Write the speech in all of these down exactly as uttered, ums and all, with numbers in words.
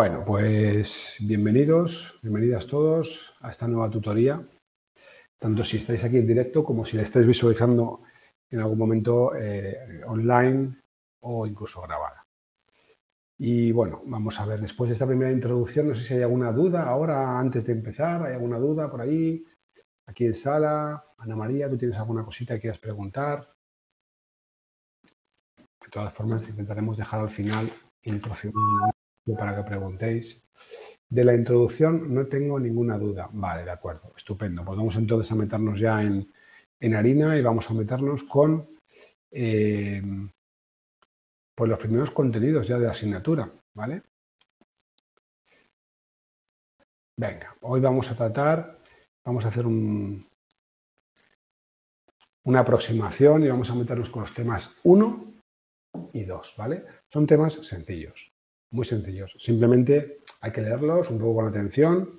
Bueno, pues bienvenidos, bienvenidas todos a esta nueva tutoría. Tanto si estáis aquí en directo como si la estáis visualizando en algún momento eh, online o incluso grabada. Y bueno, vamos a ver, después de esta primera introducción, no sé si hay alguna duda ahora antes de empezar, ¿hay alguna duda por ahí? Aquí en sala, Ana María, ¿tú tienes alguna cosita que quieras preguntar? De todas formas, intentaremos dejar al final introducción para que preguntéis. De la introducción no tengo ninguna duda. Vale, de acuerdo, estupendo. Pues vamos entonces a meternos ya en, en harina y vamos a meternos con eh, pues los primeros contenidos ya de la asignatura, ¿vale? Venga, hoy vamos a tratar, vamos a hacer un, una aproximación y vamos a meternos con los temas uno y dos, ¿vale? Son temas sencillos. Muy sencillos. Simplemente hay que leerlos un poco con atención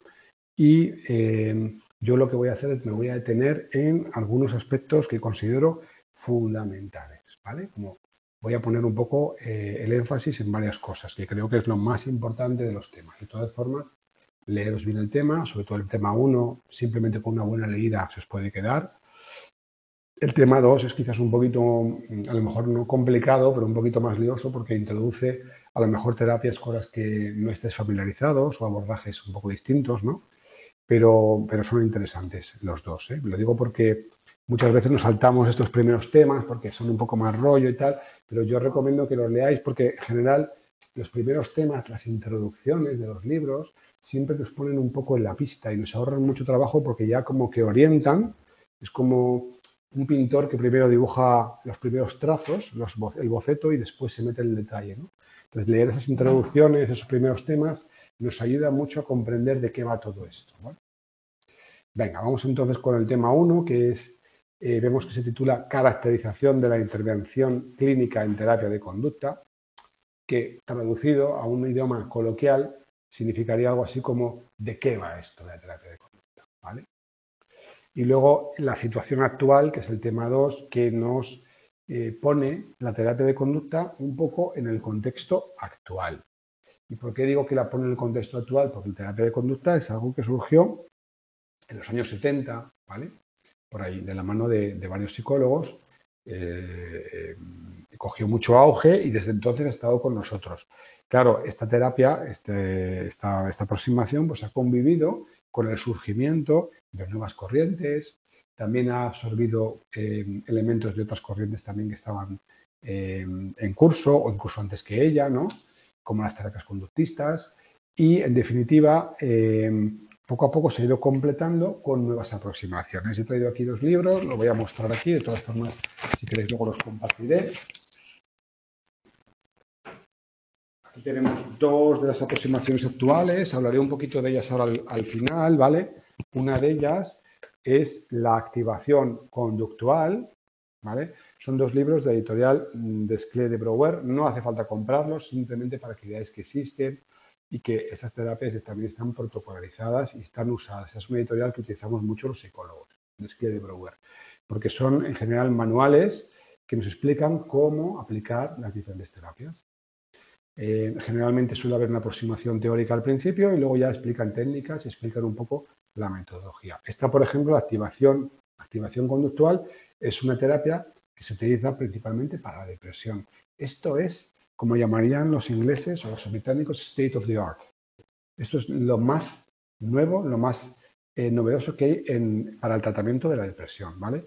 y eh, yo lo que voy a hacer es me voy a detener en algunos aspectos que considero fundamentales, ¿vale? Como voy a poner un poco eh, el énfasis en varias cosas que creo que es lo más importante de los temas. De todas formas, leeros bien el tema, sobre todo el tema uno, simplemente con una buena leída se os puede quedar. El tema dos es quizás un poquito, a lo mejor no complicado, pero un poquito más lioso porque introduce a lo mejor terapias con las que no estés familiarizados o abordajes un poco distintos, ¿no? Pero, pero son interesantes los dos, ¿eh? Lo digo porque muchas veces nos saltamos estos primeros temas porque son un poco más rollo y tal, pero yo recomiendo que los leáis porque en general los primeros temas, las introducciones de los libros, siempre nos ponen un poco en la pista y nos ahorran mucho trabajo porque ya como que orientan, es como un pintor que primero dibuja los primeros trazos, los, el boceto, y después se mete en el detalle, ¿no? Entonces, leer esas introducciones, esos primeros temas, nos ayuda mucho a comprender de qué va todo esto, ¿vale? Venga, vamos entonces con el tema uno, que es, eh, vemos que se titula Caracterización de la intervención clínica en terapia de conducta, que traducido a un idioma coloquial significaría algo así como ¿de qué va esto de la terapia de conducta? ¿Vale? Y luego la situación actual, que es el tema dos, que nos eh, pone la terapia de conducta un poco en el contexto actual. ¿Y por qué digo que la pone en el contexto actual? Porque la terapia de conducta es algo que surgió en los años setenta, ¿vale? Por ahí, de la mano de, de varios psicólogos, eh, eh, cogió mucho auge y desde entonces ha estado con nosotros. Claro, esta terapia, este, esta, esta aproximación, pues ha convivido con el surgimiento de nuevas corrientes, también ha absorbido eh, elementos de otras corrientes también que estaban eh, en curso o incluso antes que ella, ¿no? Como las terapias conductistas y, en definitiva, eh, poco a poco se ha ido completando con nuevas aproximaciones. He traído aquí dos libros, los voy a mostrar aquí, de todas formas, si queréis luego los compartiré. Aquí tenemos dos de las aproximaciones actuales, hablaré un poquito de ellas ahora al, al final, ¿vale? Una de ellas es la activación conductual, ¿vale? Son dos libros de la editorial Desclée de Brouwer, no hace falta comprarlos, simplemente para que veáis que existen y que estas terapias también están protocolizadas y están usadas. Es una editorial que utilizamos mucho los psicólogos, Desclée de Brouwer, porque son en general manuales que nos explican cómo aplicar las diferentes terapias. Eh, generalmente suele haber una aproximación teórica al principio y luego ya explican técnicas y explican un poco la metodología. Esta, por ejemplo, la activación, activación conductual es una terapia que se utiliza principalmente para la depresión. Esto es, como llamarían los ingleses o los británicos, state of the art. Esto es lo más nuevo, lo más eh, novedoso que hay en, para el tratamiento de la depresión, ¿vale?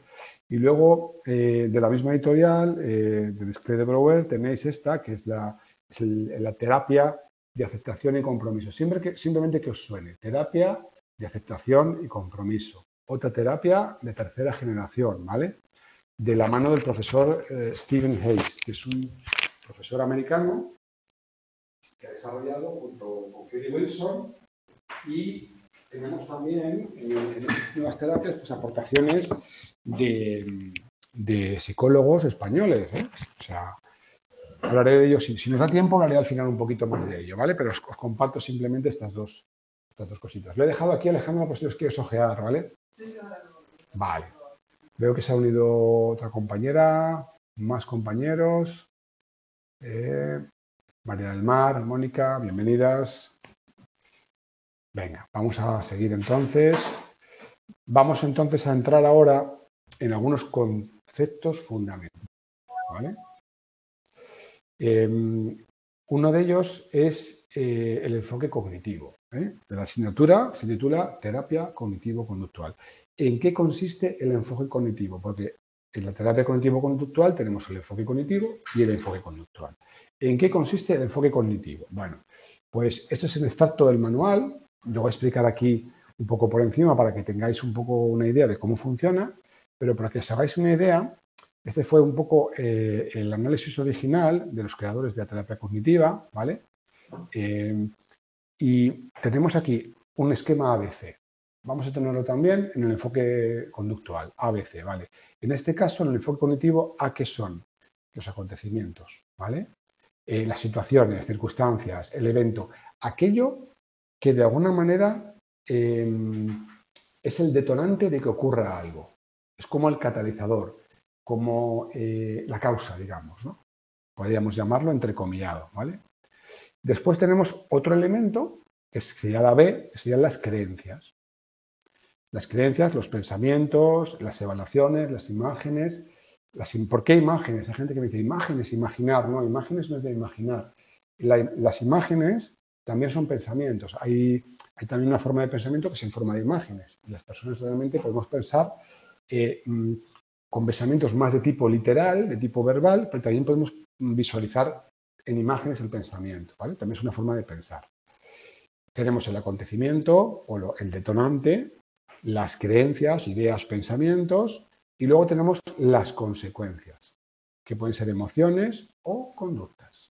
Y luego, eh, de la misma editorial, eh, de Desclée de Brouwer, tenéis esta, que es la Es el, la terapia de aceptación y compromiso. Siempre que, simplemente que os suene. Terapia de aceptación y compromiso. Otra terapia de tercera generación, ¿vale? De la mano del profesor eh, Stephen Hayes, que es un profesor americano que ha desarrollado junto con Kelly Wilson. Y tenemos también en, en estas nuevas terapias pues, aportaciones de, de psicólogos españoles, ¿eh? O sea, hablaré de ello, si, si nos da tiempo hablaré al final un poquito más de ello, ¿vale? Pero os, os comparto simplemente estas dos, estas dos cositas. Lo he dejado aquí, Alejandro, por si os quieres ojear, ¿vale? Vale. Veo que se ha unido otra compañera, más compañeros. Eh, María del Mar, Mónica, bienvenidas. Venga, vamos a seguir entonces. Vamos entonces a entrar ahora en algunos conceptos fundamentales, ¿vale? Eh, uno de ellos es eh, el enfoque cognitivo, ¿eh? De la asignatura se titula Terapia Cognitivo-Conductual. ¿En qué consiste el enfoque cognitivo? Porque en la terapia cognitivo-conductual tenemos el enfoque cognitivo y el enfoque conductual. ¿En qué consiste el enfoque cognitivo? Bueno, pues esto es el extracto del manual. Yo voy a explicar aquí un poco por encima para que tengáis un poco una idea de cómo funciona, pero para que os hagáis una idea, este fue un poco eh, el análisis original de los creadores de la terapia cognitiva, ¿vale? Eh, y tenemos aquí un esquema A B C. Vamos a tenerlo también en el enfoque conductual, A B C, ¿vale? En este caso, en el enfoque cognitivo, ¿a qué son? Los acontecimientos, ¿vale? Eh, las situaciones, circunstancias, el evento, aquello que de alguna manera eh, es el detonante de que ocurra algo. Es como el catalizador, como eh, la causa, digamos, ¿no? Podríamos llamarlo entrecomillado, ¿vale? Después tenemos otro elemento, que sería la B, que serían las creencias. Las creencias, los pensamientos, las evaluaciones, las imágenes. Las, ¿Por qué imágenes? Hay gente que me dice imágenes, imaginar. No, imágenes no es de imaginar. La, las imágenes también son pensamientos. Hay, hay también una forma de pensamiento que es en forma de imágenes. Las personas realmente podemos pensar eh, con pensamientos más de tipo literal, de tipo verbal, pero también podemos visualizar en imágenes el pensamiento, ¿vale? También es una forma de pensar. Tenemos el acontecimiento o lo, el detonante, las creencias, ideas, pensamientos, y luego tenemos las consecuencias, que pueden ser emociones o conductas.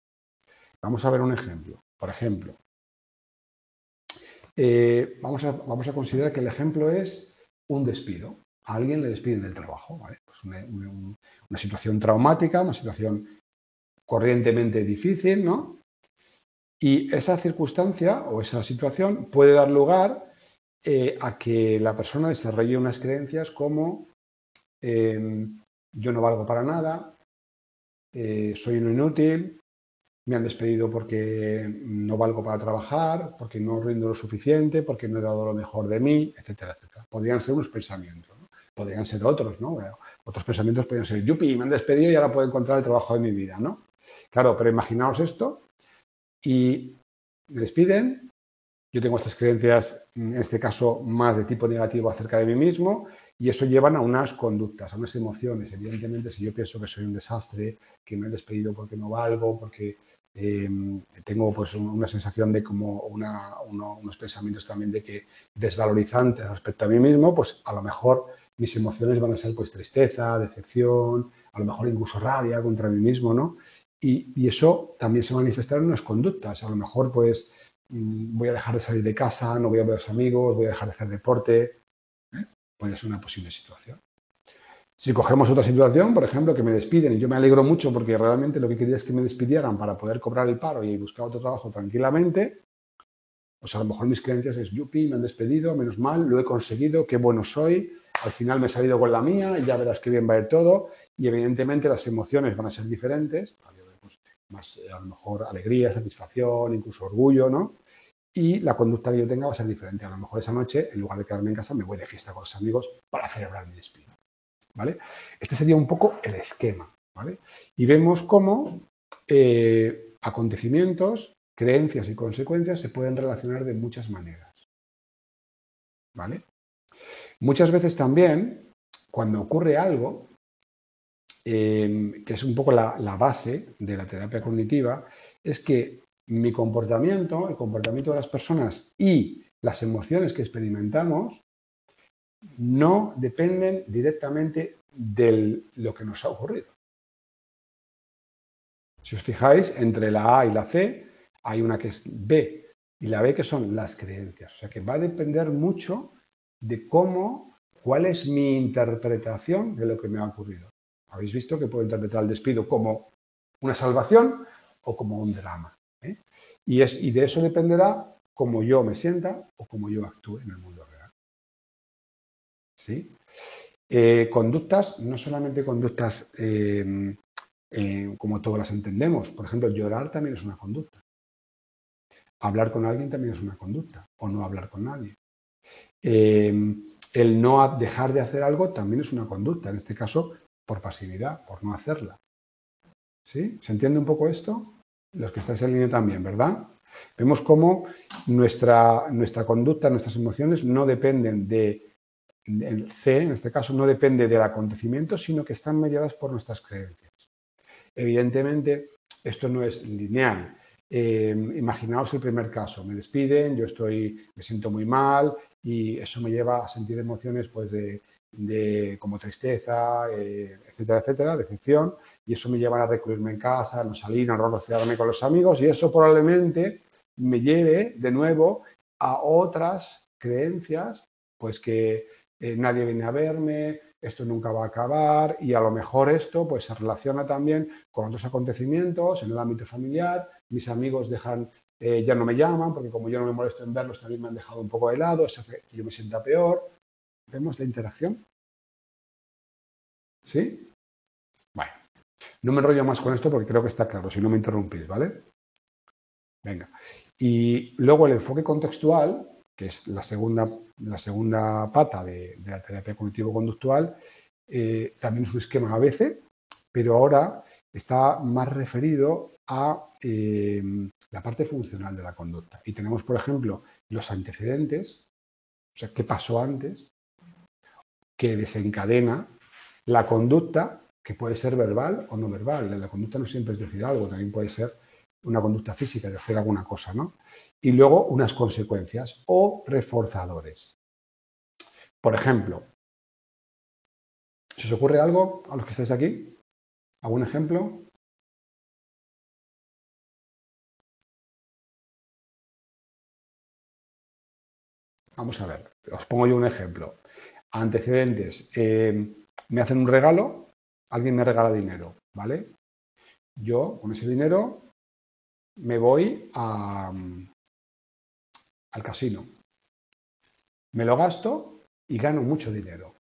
Vamos a ver un ejemplo. Por ejemplo, eh, vamos, a, vamos a considerar que el ejemplo es un despido. A alguien le despiden del trabajo, ¿vale? Pues una, una, una situación traumática, una situación corrientemente difícil, ¿no? Y esa circunstancia o esa situación puede dar lugar Eh, a que la persona desarrolle unas creencias como eh, yo no valgo para nada, eh, soy un inútil, me han despedido porque no valgo para trabajar, porque no rindo lo suficiente, porque no he dado lo mejor de mí, etcétera, etcétera. Podrían ser unos pensamientos, ¿no? Podrían ser otros, ¿no? Bueno, otros pensamientos podrían ser, yupi, me han despedido y ahora puedo encontrar el trabajo de mi vida, ¿no? Claro, pero imaginaos esto y me despiden. Yo tengo estas creencias, en este caso, más de tipo negativo acerca de mí mismo y eso llevan a unas conductas, a unas emociones. Evidentemente, si yo pienso que soy un desastre, que me han despedido porque no valgo, porque eh, tengo pues, una sensación de como una, uno, unos pensamientos también de que desvalorizantes respecto a mí mismo, pues a lo mejor mis emociones van a ser pues tristeza, decepción, a lo mejor incluso rabia contra mí mismo, ¿no? Y, y eso también se manifiesta en unas conductas. A lo mejor, pues, voy a dejar de salir de casa, no voy a ver a los amigos, voy a dejar de hacer deporte. ¿Eh? Puede ser una posible situación. Si cogemos otra situación, por ejemplo, que me despiden, y yo me alegro mucho porque realmente lo que quería es que me despidieran para poder cobrar el paro y buscar otro trabajo tranquilamente, pues a lo mejor mis creencias es, yupi, me han despedido, menos mal, lo he conseguido, qué bueno soy, al final me he salido con la mía y ya verás qué bien va a ir todo. Y evidentemente las emociones van a ser diferentes, más a lo mejor alegría, satisfacción, incluso orgullo, ¿no? Y la conducta que yo tenga va a ser diferente. A lo mejor esa noche, en lugar de quedarme en casa, me voy de fiesta con los amigos para celebrar mi despido, ¿vale? Este sería un poco el esquema, ¿vale? Y vemos cómo eh, acontecimientos, creencias y consecuencias se pueden relacionar de muchas maneras, ¿vale? Muchas veces también, cuando ocurre algo, Eh, que es un poco la, la base de la terapia cognitiva, es que mi comportamiento, el comportamiento de las personas y las emociones que experimentamos no dependen directamente de lo que nos ha ocurrido. Si os fijáis, entre la A y la C hay una que es B y la B que son las creencias. O sea que va a depender mucho de cómo, cuál es mi interpretación de lo que me ha ocurrido. Habéis visto que puedo interpretar el despido como una salvación o como un drama, ¿eh? Y, es, y de eso dependerá cómo yo me sienta o cómo yo actúe en el mundo real, ¿sí? Eh, conductas, no solamente conductas eh, eh, como todas las entendemos. Por ejemplo, llorar también es una conducta. Hablar con alguien también es una conducta, o no hablar con nadie. Eh, el no dejar de hacer algo también es una conducta, en este caso por pasividad, por no hacerla. ¿Sí? ¿Se entiende un poco esto? Los que estáis en línea también, ¿verdad? Vemos cómo nuestra, nuestra conducta, nuestras emociones no dependen de, el C en este caso, no depende del acontecimiento, sino que están mediadas por nuestras creencias. Evidentemente, esto no es lineal. Eh, imaginaos el primer caso, me despiden, yo estoy, me siento muy mal y eso me lleva a sentir emociones pues, de, de, como tristeza, eh, etcétera, etcétera, decepción. Y eso me lleva a recluirme en casa, a no salir, a no relacionarme con los amigos y eso probablemente me lleve de nuevo a otras creencias, pues que eh, nadie viene a verme, esto nunca va a acabar y a lo mejor esto pues, se relaciona también con otros acontecimientos en el ámbito familiar, mis amigos dejan, eh, ya no me llaman porque como yo no me molesto en verlos también me han dejado un poco de lado, eso hace que yo me sienta peor. ¿Vemos la interacción? ¿Sí? Bueno. No me enrollo más con esto porque creo que está claro, si no me interrumpís, ¿vale? Venga. Y luego el enfoque contextual, que es la segunda, la segunda pata de, de la terapia cognitivo-conductual, eh, también es un esquema A B C, pero ahora está más referido a eh, la parte funcional de la conducta. Y tenemos, por ejemplo, los antecedentes, o sea, qué pasó antes, que desencadena la conducta, que puede ser verbal o no verbal. La conducta no siempre es decir algo, también puede ser una conducta física de hacer alguna cosa, ¿no? Y luego unas consecuencias o reforzadores. Por ejemplo, ¿se os ocurre algo a los que estáis aquí? ¿Algún ejemplo? Vamos a ver, os pongo yo un ejemplo. Antecedentes. Eh, me hacen un regalo. Alguien me regala dinero, ¿vale? Yo, con ese dinero, me voy a, al casino. Me lo gasto y gano mucho dinero.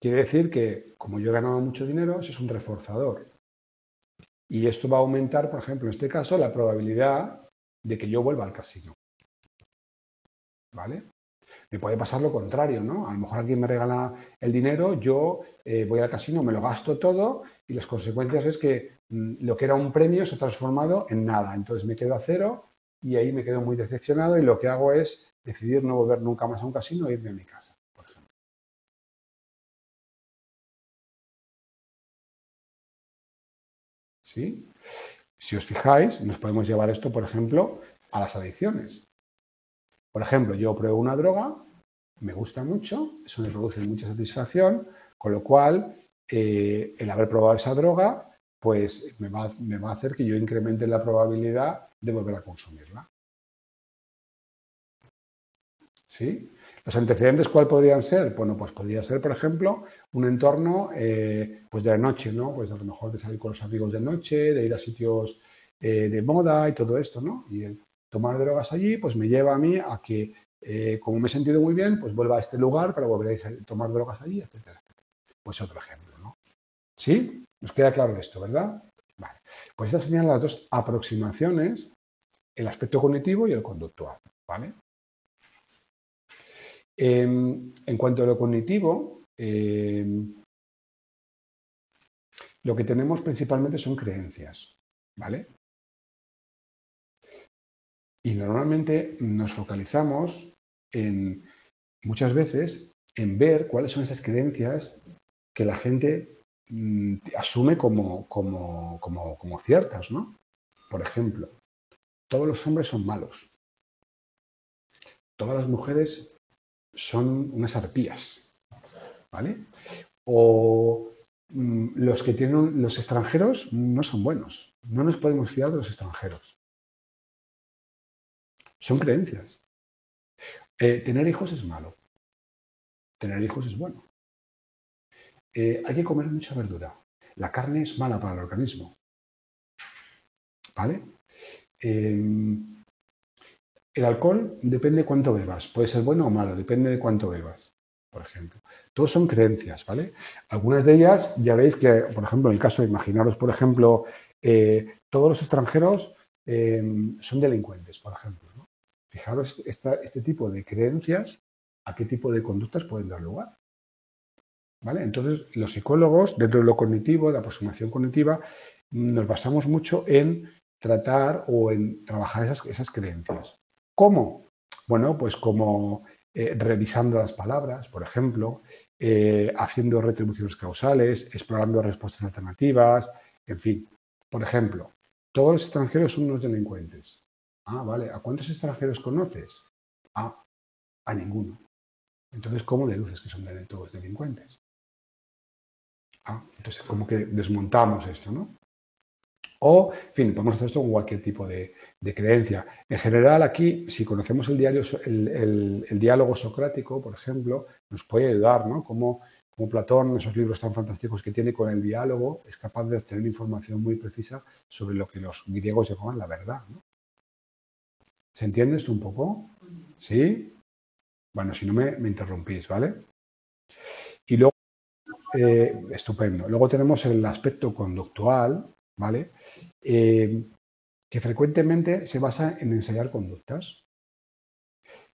Quiere decir que, como yo he ganado mucho dinero, eso es un reforzador. Y esto va a aumentar, por ejemplo, en este caso, la probabilidad de que yo vuelva al casino. ¿Vale? Me puede pasar lo contrario, ¿no? A lo mejor alguien me regala el dinero, yo eh, voy al casino, me lo gasto todo y las consecuencias es que mmm, lo que era un premio se ha transformado en nada. Entonces me quedo a cero y ahí me quedo muy decepcionado y lo que hago es decidir no volver nunca más a un casino e irme a mi casa, por ejemplo. ¿Sí? Si os fijáis, nos podemos llevar esto, por ejemplo, a las adicciones. Por ejemplo, yo pruebo una droga, me gusta mucho, eso me produce mucha satisfacción, con lo cual eh, el haber probado esa droga pues me va, me va a hacer que yo incremente la probabilidad de volver a consumirla. ¿Sí? ¿Los antecedentes cuál podrían ser? Bueno, pues podría ser, por ejemplo, un entorno eh, pues de la noche, ¿no? Pues a lo mejor de salir con los amigos de noche, de ir a sitios eh, de moda y todo esto, ¿no? Y el, tomar drogas allí, pues me lleva a mí a que, eh, como me he sentido muy bien, pues vuelva a este lugar para volver a tomar drogas allí, etcétera, etcétera. Pues otro ejemplo, ¿no? ¿Sí? Nos queda claro esto, ¿verdad? Vale. Pues estas serían las dos aproximaciones, el aspecto cognitivo y el conductual, ¿vale? Eh, en cuanto a lo cognitivo, eh, lo que tenemos principalmente son creencias, ¿vale? Y normalmente nos focalizamos en, muchas veces, en ver cuáles son esas creencias que la gente mm, asume como, como, como, como ciertas, ¿no? Por ejemplo, todos los hombres son malos. Todas las mujeres son unas arpías, ¿vale? O mm, los que tienen, los extranjeros no son buenos. No nos podemos fiar de los extranjeros. Son creencias. Eh, tener hijos es malo. Tener hijos es bueno. Eh, hay que comer mucha verdura. La carne es mala para el organismo. ¿Vale? Eh, el alcohol depende de cuánto bebas. Puede ser bueno o malo, depende de cuánto bebas, por ejemplo. Todos son creencias, ¿vale? Algunas de ellas, ya veis que, por ejemplo, en el caso de imaginaros, por ejemplo, eh, todos los extranjeros eh, son delincuentes, por ejemplo, ¿no? Fijaros esta, este tipo de creencias, a qué tipo de conductas pueden dar lugar, ¿vale? Entonces, los psicólogos, dentro de lo cognitivo, de la aproximación cognitiva, nos basamos mucho en tratar o en trabajar esas, esas creencias. ¿Cómo? Bueno, pues como eh, revisando las palabras, por ejemplo, eh, haciendo retribuciones causales, explorando respuestas alternativas, en fin. Por ejemplo, todos los extranjeros son unos delincuentes. Ah, vale, ¿a cuántos extranjeros conoces? Ah, a ninguno. Entonces, ¿cómo deduces que son de todos delincuentes? Ah, entonces, como que desmontamos esto, ¿no? O, en fin, podemos hacer esto con cualquier tipo de, de creencia. En general, aquí, si conocemos el, diario, el, el, el diálogo socrático, por ejemplo, nos puede ayudar, ¿no? Como, como Platón, en esos libros tan fantásticos que tiene con el diálogo, es capaz de obtener información muy precisa sobre lo que los griegos llamaban la verdad, ¿no? ¿Se entiende esto un poco? ¿Sí? Bueno, si no me, me interrumpís, ¿vale? Y luego, eh, estupendo, luego tenemos el aspecto conductual, ¿vale? Eh, que frecuentemente se basa en ensayar conductas.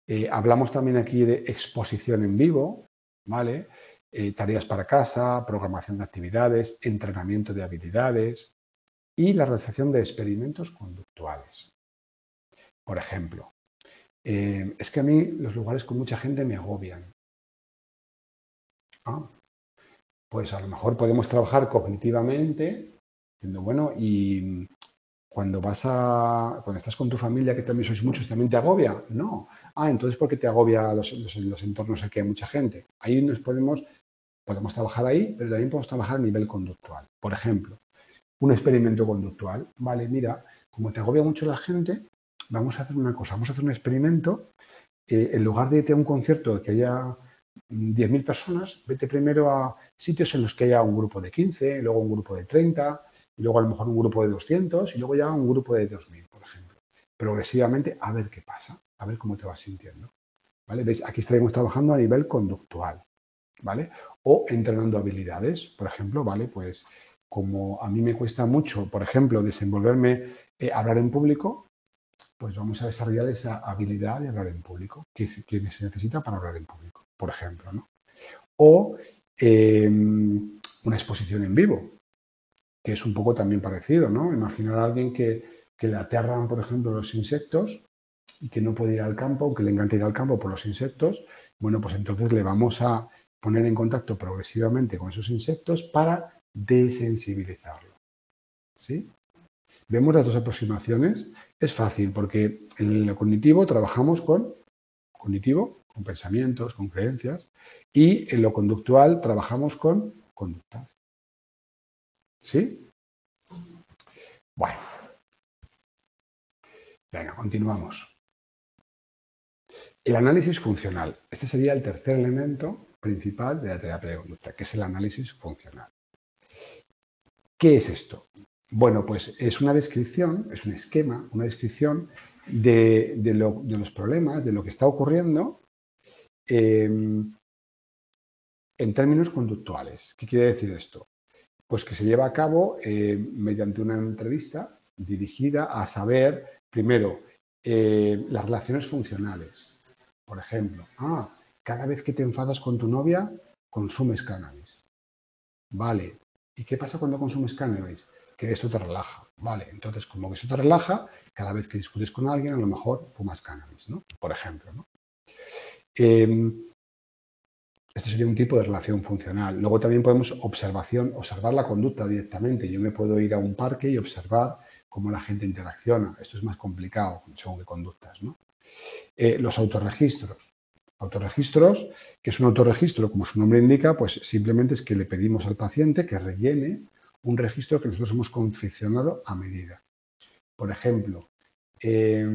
Eh, hablamos también aquí de exposición en vivo, ¿vale? Eh, tareas para casa, programación de actividades, entrenamiento de habilidades y la realización de experimentos conductuales. Por ejemplo, Eh, es que a mí los lugares con mucha gente me agobian. Ah, pues a lo mejor podemos trabajar cognitivamente, diciendo, bueno, y cuando vas a, cuando estás con tu familia, que también sois muchos, ¿también te agobia? No. Ah, entonces, ¿por qué te agobia los, los, los entornos en que hay mucha gente? Ahí nos podemos, podemos trabajar ahí, pero también podemos trabajar a nivel conductual. Por ejemplo, un experimento conductual. Vale, mira, como te agobia mucho la gente, vamos a hacer una cosa, vamos a hacer un experimento. Eh, en lugar de irte a un concierto que haya diez mil personas, vete primero a sitios en los que haya un grupo de quince, luego un grupo de treinta, y luego a lo mejor un grupo de doscientos, y luego ya un grupo de dos mil, por ejemplo. Progresivamente, a ver qué pasa, a ver cómo te vas sintiendo, ¿vale? ¿Veis? Aquí estaremos trabajando a nivel conductual, ¿vale? O entrenando habilidades, por ejemplo, ¿vale? Pues como a mí me cuesta mucho, por ejemplo, desenvolverme, eh, hablar en público, pues vamos a desarrollar esa habilidad de hablar en público, que, que se necesita para hablar en público, por ejemplo, ¿no? O eh, una exposición en vivo, que es un poco también parecido, ¿no? Imaginar a alguien que, que le aterran, por ejemplo, los insectos y que no puede ir al campo, aunque le encanta ir al campo por los insectos. Bueno, pues entonces le vamos a poner en contacto progresivamente con esos insectos para desensibilizarlo, ¿sí? Vemos las dos aproximaciones. Es fácil porque en lo cognitivo trabajamos con cognitivo, con pensamientos, con creencias, y en lo conductual trabajamos con conductas. ¿Sí? Bueno. Venga, continuamos. El análisis funcional. Este sería el tercer elemento principal de la terapia de conducta, que es el análisis funcional. ¿Qué es esto? Bueno, pues es una descripción, es un esquema, una descripción de, de, lo, de los problemas, de lo que está ocurriendo eh, en términos conductuales. ¿Qué quiere decir esto? Pues que se lleva a cabo eh, mediante una entrevista dirigida a saber, primero, eh, las relaciones funcionales. Por ejemplo, ah, cada vez que te enfadas con tu novia, consumes cannabis. Vale, ¿y qué pasa cuando consumes cannabis? Que esto te relaja, ¿vale? Entonces, como que eso te relaja, cada vez que discutes con alguien, a lo mejor fumas cannabis, ¿no? Por ejemplo, ¿no? Eh, este sería un tipo de relación funcional. Luego también podemos observación, observar la conducta directamente. Yo me puedo ir a un parque y observar cómo la gente interacciona. Esto es más complicado, según qué conductas, ¿no? Eh, los autorregistros. Autorregistros, que es un autorregistro, como su nombre indica, pues simplemente es que le pedimos al paciente que rellene un registro que nosotros hemos confeccionado a medida. Por ejemplo, eh,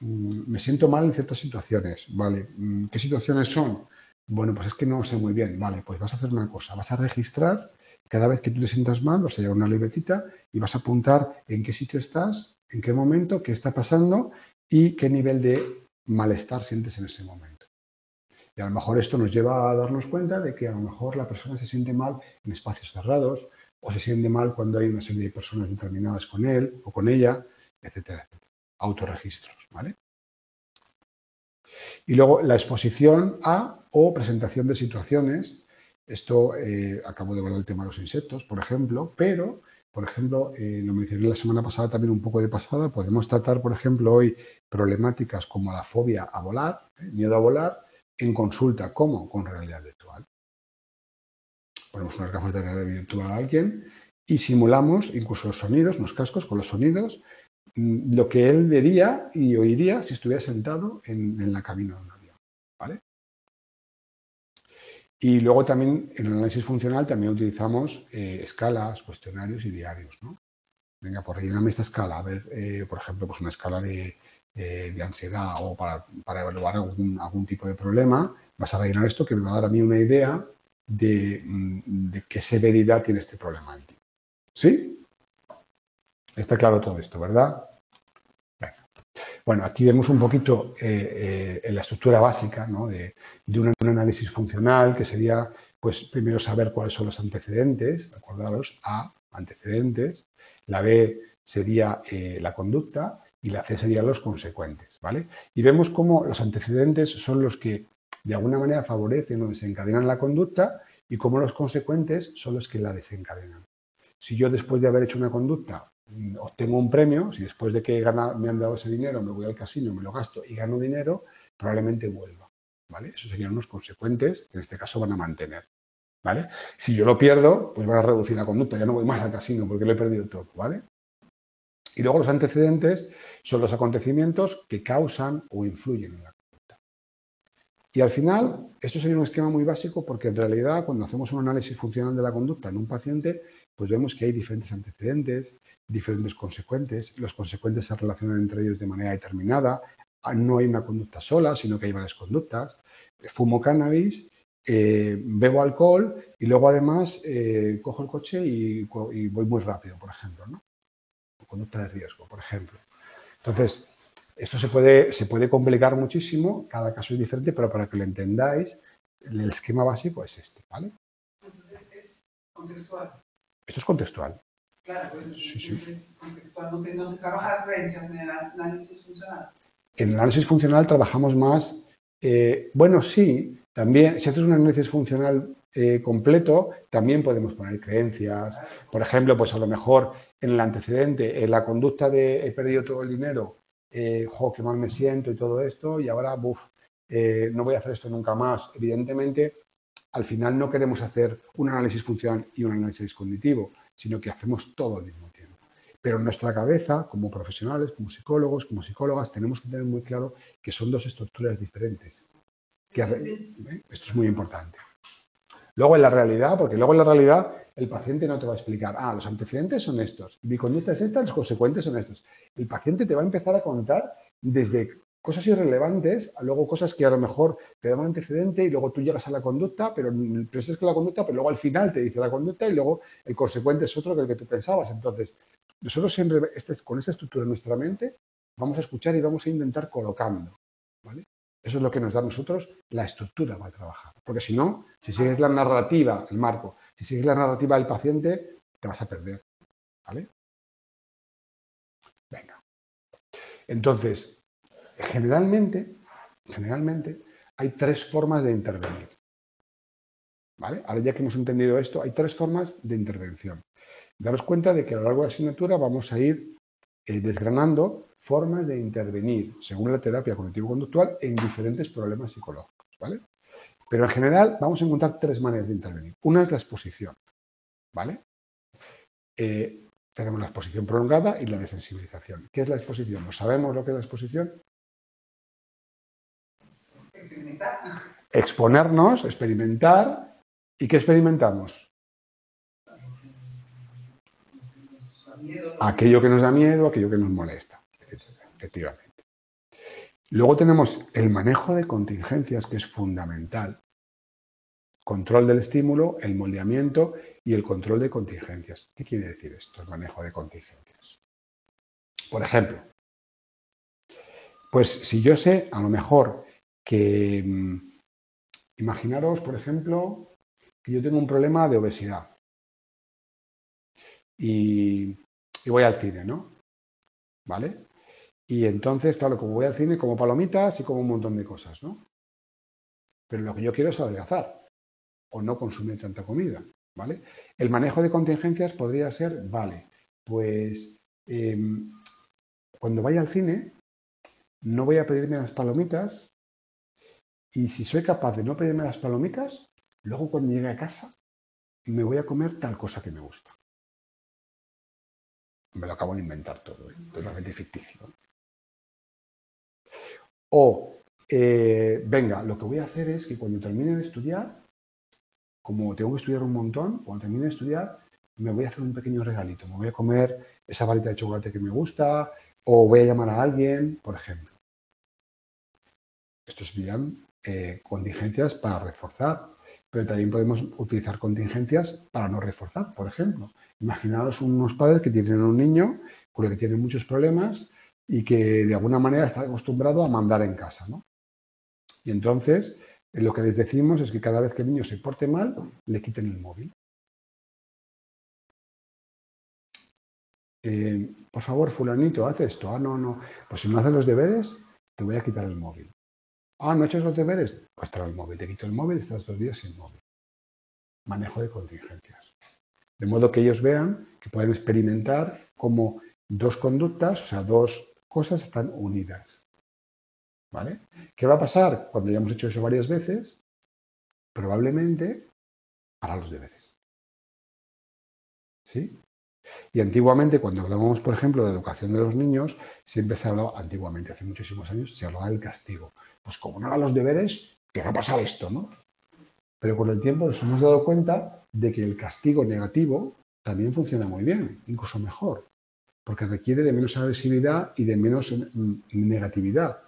me siento mal en ciertas situaciones, ¿vale? ¿Qué situaciones son? Bueno, pues es que no sé muy bien, ¿vale? Pues vas a hacer una cosa, vas a registrar cada vez que tú te sientas mal, vas a llevar una libretita y vas a apuntar en qué sitio estás, en qué momento, qué está pasando y qué nivel de malestar sientes en ese momento. Y a lo mejor esto nos lleva a darnos cuenta de que a lo mejor la persona se siente mal en espacios cerrados, o se siente mal cuando hay una serie de personas determinadas con él o con ella, etcétera, etcétera. Autorregistros, ¿vale? Y luego la exposición a o presentación de situaciones. Esto, eh, acabo de hablar del tema de los insectos, por ejemplo, pero, por ejemplo, eh, lo mencioné la semana pasada también un poco de pasada, podemos tratar, por ejemplo, hoy problemáticas como la fobia a volar, eh, miedo a volar, en consulta, ¿cómo? Con realidad virtual. Ponemos unas gafas de realidad virtual a alguien y simulamos incluso los sonidos, unos cascos con los sonidos, lo que él vería y oiría si estuviera sentado en, en la cabina de un avión, ¿vale? Y luego también en el análisis funcional también utilizamos eh, escalas, cuestionarios y diarios, ¿no? Venga, por rellenarme esta escala, a ver, eh, por ejemplo, pues una escala de, eh, de ansiedad o para, para evaluar algún, algún tipo de problema, vas a rellenar esto que me va a dar a mí una idea de, de qué severidad tiene este problema en ti. ¿Sí? Está claro todo esto, ¿verdad? Bueno, aquí vemos un poquito eh, eh, la estructura básica, ¿no? de, de un, un análisis funcional, que sería, pues, primero saber cuáles son los antecedentes, acordaros, A, antecedentes, la B sería eh, la conducta y la C serían los consecuentes, ¿vale? Y vemos cómo los antecedentes son los que de alguna manera favorecen o desencadenan la conducta y cómo los consecuentes son los que la desencadenan. Si yo después de haber hecho una conducta obtengo un premio, si después de que gana, me han dado ese dinero, me voy al casino, me lo gasto y gano dinero, probablemente vuelva, ¿vale? Esos serían unos consecuentes que en este caso van a mantener, ¿vale? Si yo lo pierdo, pues van a reducir la conducta, ya no voy más al casino porque lo he perdido todo, ¿vale? Y luego los antecedentes son los acontecimientos que causan o influyen en la conducta. Y al final, esto sería un esquema muy básico porque en realidad cuando hacemos un análisis funcional de la conducta en un paciente, pues vemos que hay diferentes antecedentes, diferentes consecuentes, los consecuentes se relacionan entre ellos de manera determinada, no hay una conducta sola, sino que hay varias conductas, fumo cannabis, eh, bebo alcohol y luego además eh, cojo el coche y, y voy muy rápido, por ejemplo, ¿no? Conducta de riesgo, por ejemplo. Entonces, esto se puede, se puede complicar muchísimo, cada caso es diferente, pero para que lo entendáis, el esquema básico es este, ¿vale? Entonces, es contextual. Esto es contextual. Claro, pues sí, sí. Es contextual. No se, no se trabaja las creencias en el análisis funcional. En el análisis funcional trabajamos más, eh, bueno, sí, también, si haces un análisis funcional eh, completo, también podemos poner creencias. Por ejemplo, pues a lo mejor en el antecedente, en la conducta de he perdido todo el dinero, eh, jo, qué mal me siento y todo esto, y ahora, buf, eh, no voy a hacer esto nunca más. Evidentemente, al final no queremos hacer un análisis funcional y un análisis cognitivo, sino que hacemos todo al mismo tiempo. Pero en nuestra cabeza, como profesionales, como psicólogos, como psicólogas, tenemos que tener muy claro que son dos estructuras diferentes. Que, ¿eh? Esto es muy importante. Luego en la realidad, porque luego en la realidad el paciente no te va a explicar, ah, los antecedentes son estos, mi conducta es esta, los consecuentes son estos. El paciente te va a empezar a contar desde cosas irrelevantes, a luego cosas que a lo mejor te dan un antecedente y luego tú llegas a la conducta, pero piensas que la conducta, pero luego al final te dice la conducta y luego el consecuente es otro que el que tú pensabas. Entonces, nosotros siempre con esta estructura en nuestra mente vamos a escuchar y vamos a intentar colocando, ¿vale? Eso es lo que nos da a nosotros la estructura para trabajar. Porque si no, si sigues la narrativa, el marco, si sigues la narrativa del paciente, te vas a perder, ¿vale? Venga. Entonces, Generalmente, generalmente hay tres formas de intervenir, ¿vale? Ahora ya que hemos entendido esto, hay tres formas de intervención. Daros cuenta de que a lo largo de la asignatura vamos a ir eh, desgranando formas de intervenir según la terapia cognitivo-conductual en diferentes problemas psicológicos, ¿vale? Pero en general vamos a encontrar tres maneras de intervenir. Una es la exposición, ¿vale? Eh, tenemos la exposición prolongada y la desensibilización. ¿Qué es la exposición? ¿No sabemos lo que es la exposición? Experimentar. Exponernos, experimentar. ¿Y qué experimentamos? Aquello que nos da miedo, aquello que nos molesta. Efectivamente. Luego tenemos el manejo de contingencias, que es fundamental. Control del estímulo, el moldeamiento y el control de contingencias. ¿Qué quiere decir esto, el manejo de contingencias? Por ejemplo, pues si yo sé, a lo mejor, que imaginaros, por ejemplo, que yo tengo un problema de obesidad y, y voy al cine, ¿no? ¿vale? Y entonces, claro, como voy al cine, como palomitas y como un montón de cosas, ¿no? Pero lo que yo quiero es adelgazar o no consumir tanta comida, ¿vale? El manejo de contingencias podría ser, vale, pues eh, cuando vaya al cine no voy a pedirme las palomitas y si soy capaz de no pedirme las palomitas, luego cuando llegue a casa me voy a comer tal cosa que me gusta. Me lo acabo de inventar todo, ¿eh? Totalmente ficticio. O, eh, venga, lo que voy a hacer es que cuando termine de estudiar, como tengo que estudiar un montón, cuando termine de estudiar, me voy a hacer un pequeño regalito. Me voy a comer esa varita de chocolate que me gusta, o voy a llamar a alguien, por ejemplo. Estos serían eh, contingencias para reforzar, pero también podemos utilizar contingencias para no reforzar, por ejemplo. Imaginaros unos padres que tienen un niño con el que tienen muchos problemas y que de alguna manera está acostumbrado a mandar en casa, ¿no? Y entonces lo que les decimos es que cada vez que el niño se porte mal, le quiten el móvil. Eh, por favor, fulanito, haz esto. Ah, no, no. Pues si no haces los deberes, te voy a quitar el móvil. Ah, no echas los deberes. Pues trae el móvil. Te quito el móvil y estás dos días sin móvil. Manejo de contingencias. De modo que ellos vean que pueden experimentar cómo dos conductas, o sea, dos cosas están unidas, ¿vale? ¿Qué va a pasar cuando hayamos hecho eso varias veces? Probablemente hará los deberes, ¿sí? Y antiguamente, cuando hablábamos, por ejemplo, de educación de los niños, siempre se hablaba, antiguamente, hace muchísimos años, se hablaba del castigo. Pues como no haga los deberes, te va a pasar esto, ¿no? Pero con el tiempo nos hemos dado cuenta de que el castigo negativo también funciona muy bien, incluso mejor, porque requiere de menos agresividad y de menos negatividad,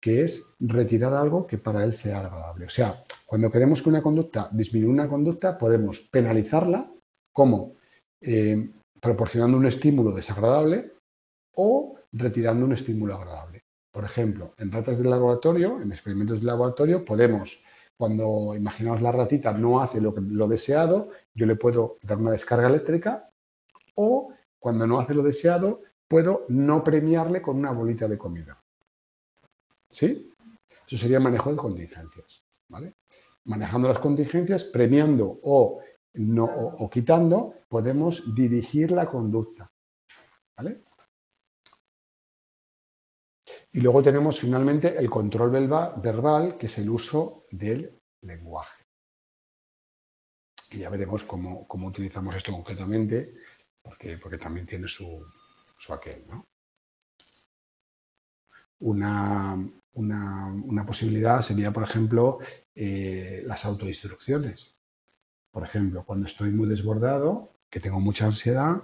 que es retirar algo que para él sea agradable. O sea, cuando queremos que una conducta disminuya una conducta, podemos penalizarla como eh, proporcionando un estímulo desagradable o retirando un estímulo agradable. Por ejemplo, en ratas de laboratorio, en experimentos de laboratorio, podemos... Cuando, imaginaos, la ratita no hace lo, lo deseado, yo le puedo dar una descarga eléctrica o, cuando no hace lo deseado, puedo no premiarle con una bolita de comida. ¿Sí? Eso sería manejo de contingencias, ¿vale? Manejando las contingencias, premiando o, no, o, o quitando, podemos dirigir la conducta, ¿vale? Y luego tenemos finalmente el control verbal, que es el uso del lenguaje. Y ya veremos cómo, cómo utilizamos esto concretamente, porque, porque también tiene su, su aquel, ¿no? Una, una, una posibilidad sería, por ejemplo, eh, las autoinstrucciones. Por ejemplo, cuando estoy muy desbordado, que tengo mucha ansiedad,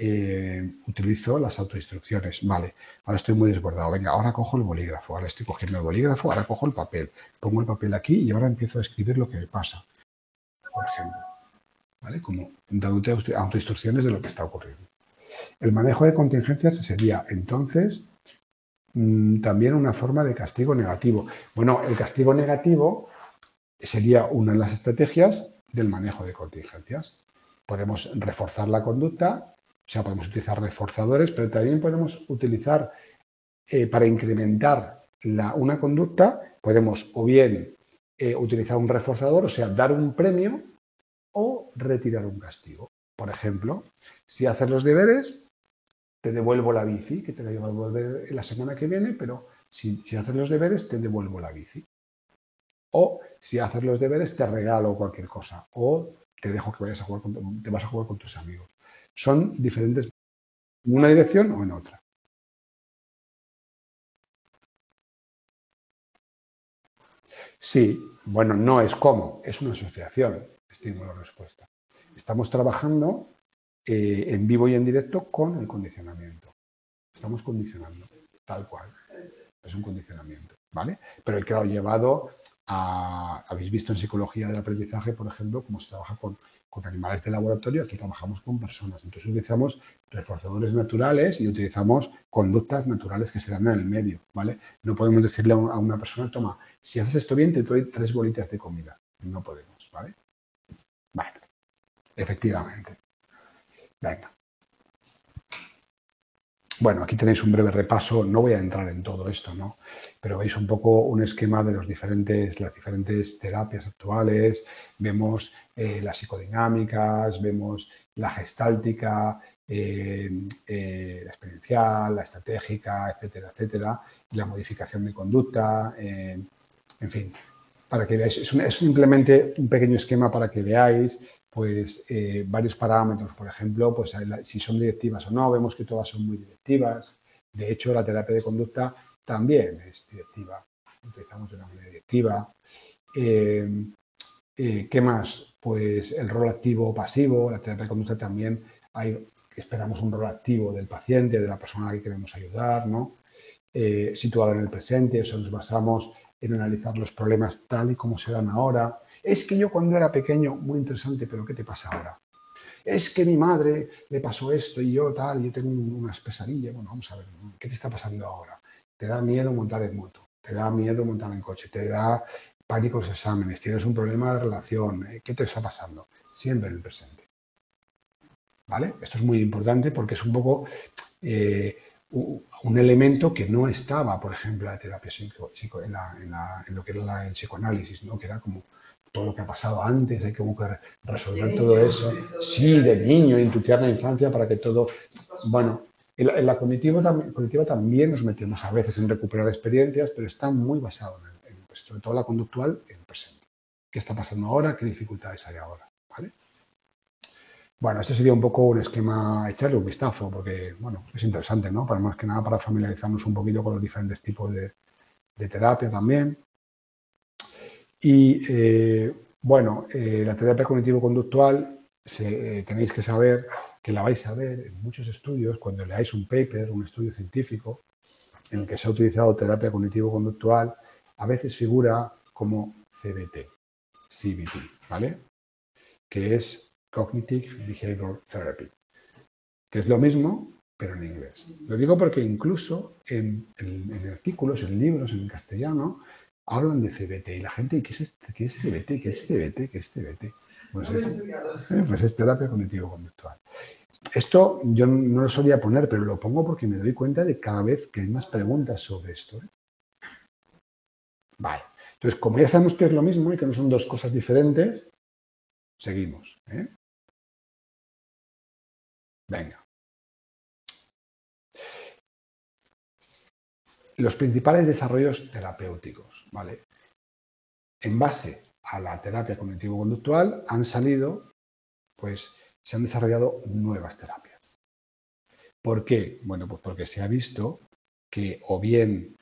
Eh, utilizo las autoinstrucciones. Vale, ahora estoy muy desbordado. Venga, ahora cojo el bolígrafo, ahora estoy cogiendo el bolígrafo, ahora cojo el papel, pongo el papel aquí y ahora empiezo a escribir lo que me pasa, por ejemplo, ¿vale? Como dándote autoinstrucciones de lo que está ocurriendo. El manejo de contingencias sería, entonces, mmm, también una forma de castigo negativo. Bueno, el castigo negativo sería una de las estrategias del manejo de contingencias. Podemos reforzar la conducta. O sea, podemos utilizar reforzadores, pero también podemos utilizar, eh, para incrementar la, una conducta, podemos o bien eh, utilizar un reforzador, o sea, dar un premio o retirar un castigo. Por ejemplo, si haces los deberes, te devuelvo la bici, que te la llevo a devolver la semana que viene, pero si, si haces los deberes, te devuelvo la bici. O si haces los deberes, te regalo cualquier cosa. O te dejo que vayas a jugar con, te vas a jugar con tus amigos. Son diferentes, en una dirección o en otra. Sí, bueno, no es como, es una asociación, estímulo-respuesta. Estamos trabajando eh, en vivo y en directo con el condicionamiento. Estamos condicionando, tal cual. Es un condicionamiento, ¿vale? Pero claro, llevado a... Habéis visto en psicología del aprendizaje, por ejemplo, cómo se trabaja con... con animales de laboratorio, aquí trabajamos con personas. Entonces utilizamos reforzadores naturales y utilizamos conductas naturales que se dan en el medio, ¿vale? No podemos decirle a una persona, toma, si haces esto bien te doy tres bolitas de comida. No podemos, ¿vale? Bueno, efectivamente. Venga. Bueno, aquí tenéis un breve repaso, no voy a entrar en todo esto, ¿no? Pero veis un poco un esquema de los diferentes, las diferentes terapias actuales, vemos eh, las psicodinámicas, vemos la gestáltica, eh, eh, la experiencial, la estratégica, etcétera, etcétera, y la modificación de conducta, eh, en fin, para que veáis, es, un, es simplemente un pequeño esquema para que veáis pues eh, varios parámetros, por ejemplo, pues si son directivas o no, vemos que todas son muy directivas. De hecho, la terapia de conducta también es directiva, utilizamos de una manera directiva. Eh, eh, ¿Qué más? Pues el rol activo o pasivo, la terapia de conducta también hay, esperamos un rol activo del paciente, de la persona a la que queremos ayudar, ¿no? Eh, situado en el presente, eso nos basamos en analizar los problemas tal y como se dan ahora. Es que yo cuando era pequeño, muy interesante, pero ¿qué te pasa ahora? Es que mi madre le pasó esto y yo tal, yo tengo unas pesadillas. Bueno, vamos a ver, ¿qué te está pasando ahora? Te da miedo montar en moto, te da miedo montar en coche, te da pánico los exámenes, tienes un problema de relación, ¿qué te está pasando? Siempre en el presente. ¿Vale? Esto es muy importante porque es un poco eh, un elemento que no estaba, por ejemplo, en la terapia psico, psico, en, la, en, la, en lo que era la, el psicoanálisis, ¿no? Que era como todo lo que ha pasado antes, hay como que resolver todo eso. Sí, del niño, entutear la infancia para que todo... Bueno, en la, en la cognitiva, cognitiva también nos metemos a veces en recuperar experiencias, pero está muy basado, en, en, sobre todo la conductual, en el presente. ¿Qué está pasando ahora? ¿Qué dificultades hay ahora? ¿Vale? Bueno, este sería un poco un esquema, echarle un vistazo, porque bueno, es interesante, ¿no? Para más que nada para familiarizarnos un poquito con los diferentes tipos de, de terapia también. Y, eh, bueno, eh, la terapia cognitivo-conductual eh, tenéis que saber, que la vais a ver en muchos estudios, cuando leáis un paper, un estudio científico, en el que se ha utilizado terapia cognitivo-conductual, a veces figura como C B T, C B T, ¿vale? Que es Cognitive Behavior Therapy, que es lo mismo, pero en inglés. Lo digo porque incluso en, en, en artículos, en libros, en castellano, hablan de C B T y la gente, ¿qué es, qué es C B T? ¿Qué es C B T? ¿Qué es C B T? Pues es, pues es terapia cognitivo-conductual. Esto yo no lo solía poner, pero lo pongo porque me doy cuenta de cada vez que hay más preguntas sobre esto, ¿eh? Vale. Entonces, como ya sabemos que es lo mismo y que no son dos cosas diferentes, seguimos, ¿eh? Venga. Los principales desarrollos terapéuticos, ¿vale? En base a la terapia cognitivo-conductual han salido, pues se han desarrollado nuevas terapias. ¿Por qué? Bueno, pues porque se ha visto que o bien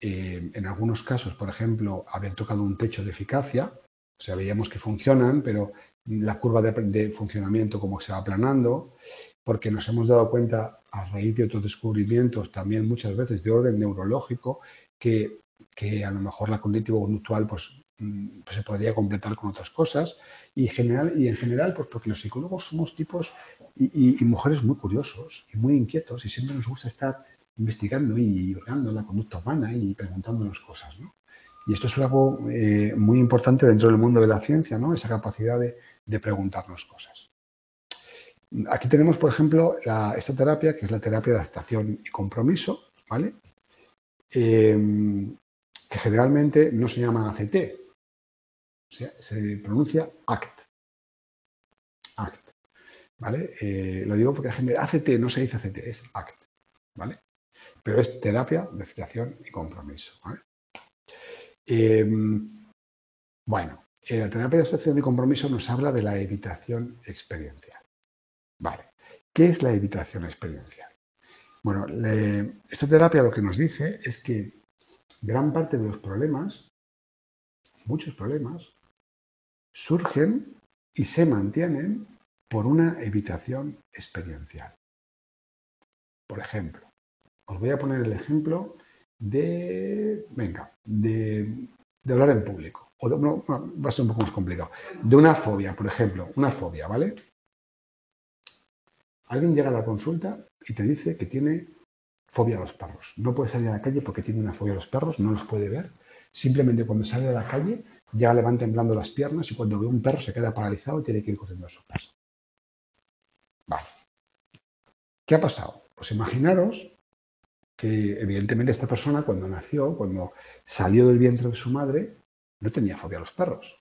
eh, en algunos casos, por ejemplo, habían tocado un techo de eficacia, o sea, veíamos que funcionan, pero la curva de, de funcionamiento como se va aplanando, porque nos hemos dado cuenta a raíz de otros descubrimientos, también muchas veces de orden neurológico, que, que a lo mejor la cognitivo-conductual pues, pues se podría completar con otras cosas. Y, general, y en general, pues porque los psicólogos somos tipos y, y, y mujeres muy curiosos y muy inquietos y siempre nos gusta estar investigando y hurgando la conducta humana y preguntándonos cosas, ¿no? Y esto es algo eh, muy importante dentro del mundo de la ciencia, ¿no? Esa capacidad de, de preguntarnos cosas. Aquí tenemos, por ejemplo, la, esta terapia, que es la terapia de adaptación y compromiso, ¿vale? Eh, que generalmente no se llama A C T, o sea, se pronuncia A C T. A C T, ¿vale? Eh, lo digo porque la gente, A C T no se dice A C T, es A C T, ¿vale? Pero es terapia de adaptación y compromiso, ¿vale? Eh, bueno, eh, la terapia de adaptación y compromiso nos habla de la evitación experiencial. Vale, ¿qué es la evitación experiencial? Bueno, le, esta terapia lo que nos dice es que gran parte de los problemas, muchos problemas, surgen y se mantienen por una evitación experiencial. Por ejemplo, os voy a poner el ejemplo de, venga, de, de hablar en público. O de, no, va a ser un poco más complicado. De una fobia, por ejemplo, una fobia, ¿vale? Alguien llega a la consulta y te dice que tiene fobia a los perros. No puede salir a la calle porque tiene una fobia a los perros, no los puede ver. Simplemente cuando sale a la calle ya le van temblando las piernas y cuando ve un perro se queda paralizado y tiene que ir corriendo a su casa. Vale. ¿Qué ha pasado? Pues imaginaros que evidentemente esta persona cuando nació, cuando salió del vientre de su madre, no tenía fobia a los perros.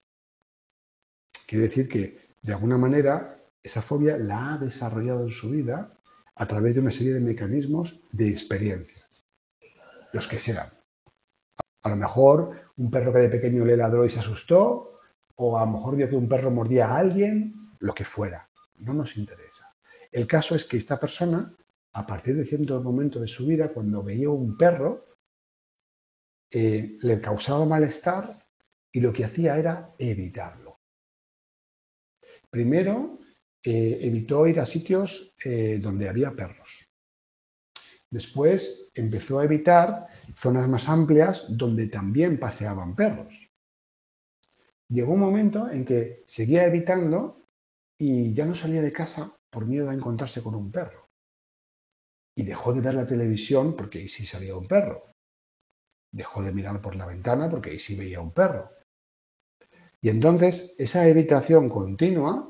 Quiere decir que, de alguna manera, esa fobia la ha desarrollado en su vida a través de una serie de mecanismos de experiencias, los que sean. A lo mejor un perro que de pequeño le ladró y se asustó, o a lo mejor vio que un perro mordía a alguien, lo que fuera. No nos interesa. El caso es que esta persona, a partir de cierto momento de su vida, cuando veía un perro, eh, le causaba malestar y lo que hacía era evitarlo. Primero, eh, evitó ir a sitios eh, donde había perros. Después empezó a evitar zonas más amplias donde también paseaban perros. Llegó un momento en que seguía evitando y ya no salía de casa por miedo a encontrarse con un perro. Y dejó de ver la televisión porque ahí sí salía un perro. Dejó de mirar por la ventana porque ahí sí veía un perro. Y entonces esa evitación continua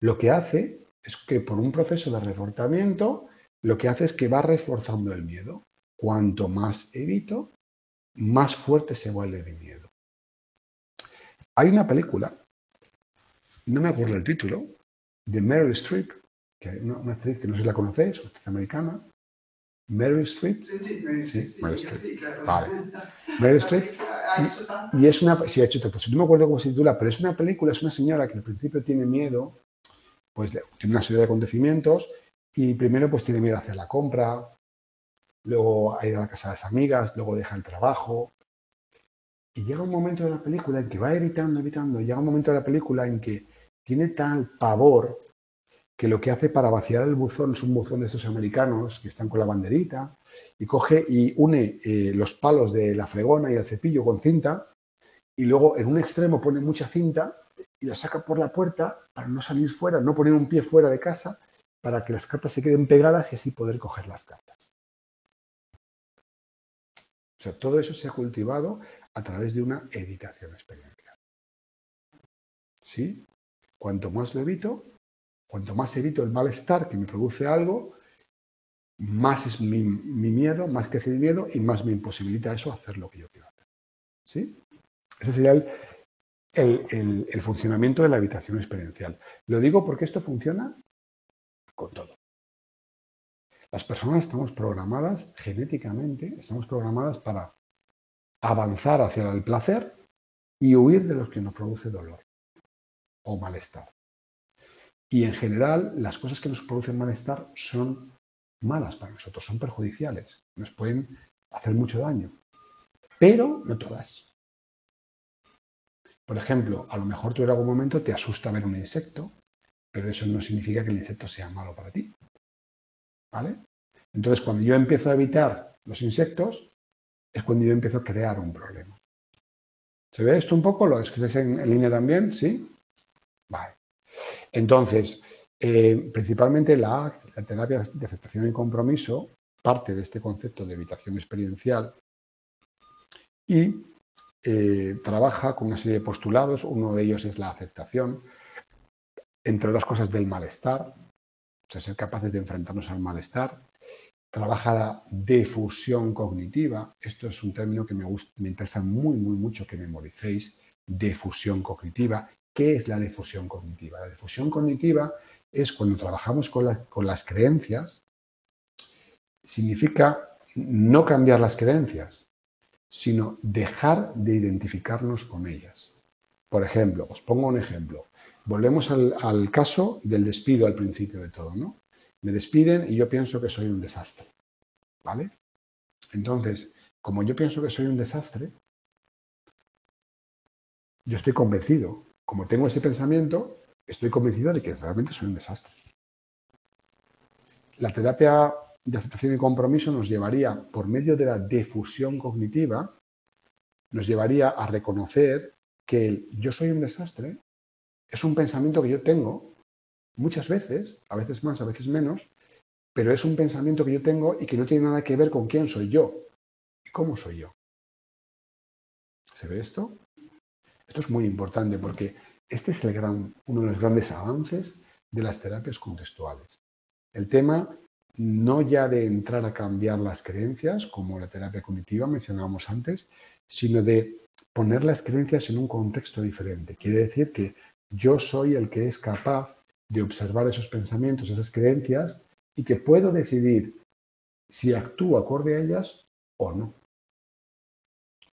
lo que hace es que por un proceso de reforzamiento, lo que hace es que va reforzando el miedo. Cuanto más evito, más fuerte se vuelve mi miedo. Hay una película, no me acuerdo el título, de Meryl Streep, que una, una actriz que no sé si la conocéis, una actriz americana. Meryl Streep. Sí, sí, Meryl Streep. Sí, Meryl Streep. Sí, claro. Vale. Meryl Streep. Y, y es una... Sí, ha hecho tanto. No me acuerdo cómo se titula, pero es una película, es una señora que al principio tiene miedo, pues tiene una serie de acontecimientos. Y primero pues tiene miedo a hacer la compra, luego a ir a la casa de las amigas, luego deja el trabajo. Y llega un momento de la película en que va evitando, evitando, llega un momento de la película en que tiene tal pavor que lo que hace para vaciar el buzón es un buzón de esos americanos que están con la banderita y coge y une eh, los palos de la fregona y el cepillo con cinta y luego en un extremo pone mucha cinta y lo saca por la puerta para no salir fuera, no poner un pie fuera de casa, para que las cartas se queden pegadas y así poder coger las cartas. O sea, todo eso se ha cultivado a través de una evitación experiencial. ¿Sí? Cuanto más lo evito, cuanto más evito el malestar que me produce algo, más es mi, mi miedo, más crece mi miedo y más me imposibilita eso hacer lo que yo quiero hacer. ¿Sí? Ese sería el, el, el, el funcionamiento de la evitación experiencial. Lo digo porque esto funciona con todo. Las personas estamos programadas genéticamente, estamos programadas para avanzar hacia el placer y huir de los que nos produce dolor o malestar. Y en general, las cosas que nos producen malestar son malas para nosotros, son perjudiciales, nos pueden hacer mucho daño, pero no todas. Por ejemplo, a lo mejor tú en algún momento te asusta ver un insecto, pero eso no significa que el insecto sea malo para ti, ¿vale? Entonces, cuando yo empiezo a evitar los insectos, es cuando yo empiezo a crear un problema. ¿Se ve esto un poco? ¿Lo escribes en, en línea también? ¿Sí? Vale. Entonces, eh, principalmente la, la terapia de aceptación y compromiso parte de este concepto de evitación experiencial y eh, trabaja con una serie de postulados. Uno de ellos es la aceptación, entre otras cosas, del malestar, o sea, ser capaces de enfrentarnos al malestar. Trabaja la defusión cognitiva. Esto es un término que me, gusta, me interesa muy, muy mucho que memoricéis. Defusión cognitiva. ¿Qué es la defusión cognitiva? La defusión cognitiva es cuando trabajamos con, la, con las creencias. Significa no cambiar las creencias, sino dejar de identificarnos con ellas. Por ejemplo, os pongo un ejemplo. Volvemos al, al caso del despido al principio de todo, ¿no? Me despiden y yo pienso que soy un desastre, ¿vale? Entonces, como yo pienso que soy un desastre, yo estoy convencido, como tengo ese pensamiento, estoy convencido de que realmente soy un desastre. La terapia de aceptación y compromiso nos llevaría, por medio de la defusión cognitiva, nos llevaría a reconocer que el yo soy un desastre es un pensamiento que yo tengo muchas veces, a veces más, a veces menos, pero es un pensamiento que yo tengo y que no tiene nada que ver con quién soy yo y cómo soy yo. ¿Se ve esto? Esto es muy importante porque este es el gran, uno de los grandes avances de las terapias contextuales. El tema no ya de entrar a cambiar las creencias, como la terapia cognitiva mencionábamos antes, sino de poner las creencias en un contexto diferente. Quiere decir que yo soy el que es capaz de observar esos pensamientos, esas creencias, y que puedo decidir si actúo acorde a ellas o no.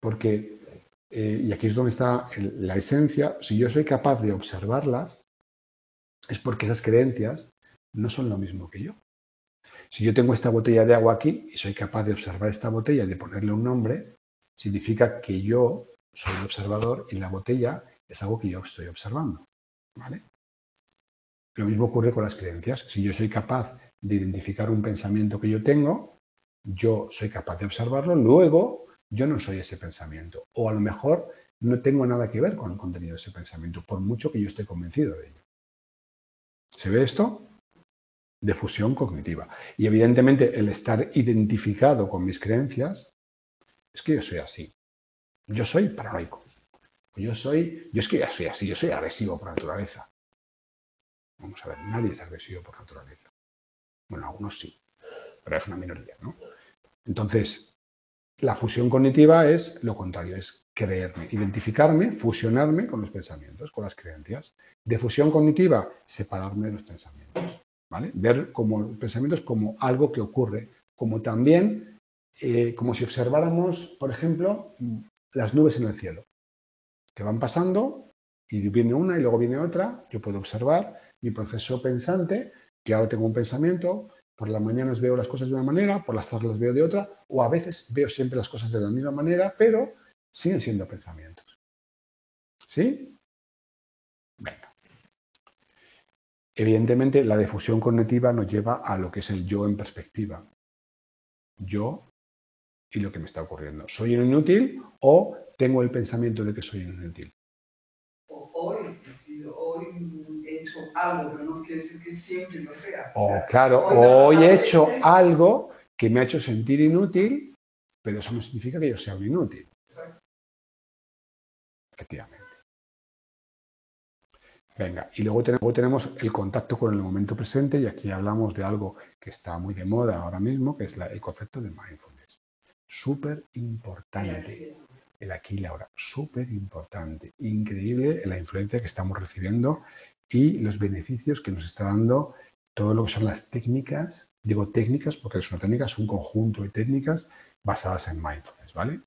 Porque, eh, y aquí es donde está el, la esencia, si yo soy capaz de observarlas, es porque esas creencias no son lo mismo que yo. Si yo tengo esta botella de agua aquí y soy capaz de observar esta botella y de ponerle un nombre, significa que yo soy el observador y la botella es algo que yo estoy observando, ¿vale? Lo mismo ocurre con las creencias. Si yo soy capaz de identificar un pensamiento que yo tengo, yo soy capaz de observarlo, luego yo no soy ese pensamiento. O a lo mejor no tengo nada que ver con el contenido de ese pensamiento, por mucho que yo esté convencido de ello. ¿Se ve esto? De fusión cognitiva. Y evidentemente el estar identificado con mis creencias es que yo soy así. Yo soy paranoico. Yo soy, yo es que ya soy así, yo soy agresivo por naturaleza. Vamos a ver, nadie es agresivo por naturaleza. Bueno, algunos sí, pero es una minoría, ¿no? Entonces, la fusión cognitiva es lo contrario, es creerme, identificarme, fusionarme con los pensamientos, con las creencias. De fusión cognitiva, separarme de los pensamientos, ¿vale? Ver como los pensamientos como algo que ocurre, como también, eh, como si observáramos, por ejemplo, las nubes en el cielo, que van pasando y viene una y luego viene otra. Yo puedo observar mi proceso pensante, que ahora tengo un pensamiento, por las mañanas veo las cosas de una manera, por las tardes las veo de otra, o a veces veo siempre las cosas de la misma manera, pero siguen siendo pensamientos. ¿Sí? Venga. Evidentemente, la difusión cognitiva nos lleva a lo que es el yo en perspectiva. Yo y lo que me está ocurriendo. ¿Soy un inútil o tengo el pensamiento de que soy inútil? Hoy he, sido, hoy he hecho algo, pero no quiere decir que siempre lo sea. O oh, claro, hoy, hoy he hecho este. algo que me ha hecho sentir inútil, pero eso no significa que yo sea un inútil. Exacto. Efectivamente. Venga, y luego tenemos, luego tenemos el contacto con el momento presente, y aquí hablamos de algo que está muy de moda ahora mismo, que es la, el concepto de mindfulness. Súper importante. El aquí y la ahora, súper importante, increíble la influencia que estamos recibiendo y los beneficios que nos está dando todo lo que son las técnicas, digo técnicas porque son técnicas, un conjunto de técnicas basadas en mindfulness, ¿vale?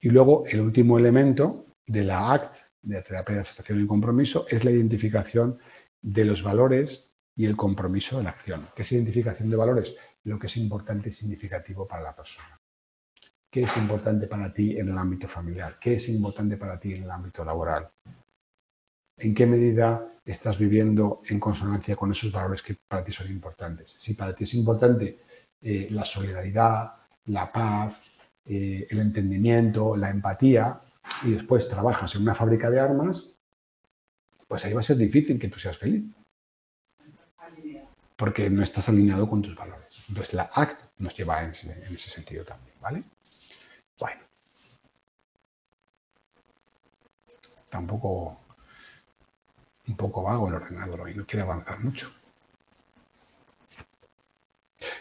Y luego el último elemento de la A C T, de la terapia de aceptación y compromiso, es la identificación de los valores y el compromiso de la acción. ¿Qué es identificación de valores? Lo que es importante y significativo para la persona. ¿Qué es importante para ti en el ámbito familiar? ¿Qué es importante para ti en el ámbito laboral? ¿En qué medida estás viviendo en consonancia con esos valores que para ti son importantes? Si para ti es importante eh, la solidaridad, la paz, eh, el entendimiento, la empatía, y después trabajas en una fábrica de armas, pues ahí va a ser difícil que tú seas feliz. Porque no estás alineado con tus valores. Entonces la A C T nos lleva en ese, en ese sentido también, ¿vale? Bueno, tampoco un poco vago el ordenador hoy, no quiere avanzar mucho.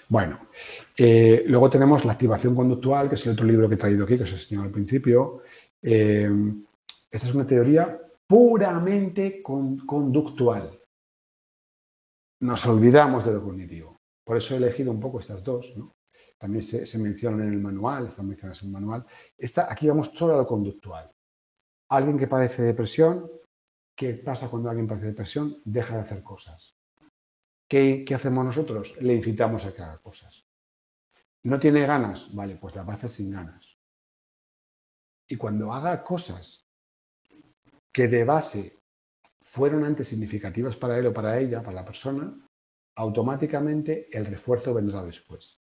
Bueno, eh, luego tenemos la activación conductual, que es el otro libro que he traído aquí, que os he enseñado al principio. Eh, esta es una teoría puramente con, conductual. Nos olvidamos de lo cognitivo. Por eso he elegido un poco estas dos, ¿no? También se, se mencionan en el manual, están mencionadas en el manual. Esta, aquí vamos solo a lo conductual. Alguien que padece depresión, ¿qué pasa cuando alguien padece depresión? Deja de hacer cosas. ¿Qué, qué hacemos nosotros? Le incitamos a que haga cosas. ¿No tiene ganas? Vale, pues la va a hacer sin ganas. Y cuando haga cosas que de base fueron antes significativas para él o para ella, para la persona, automáticamente el refuerzo vendrá después.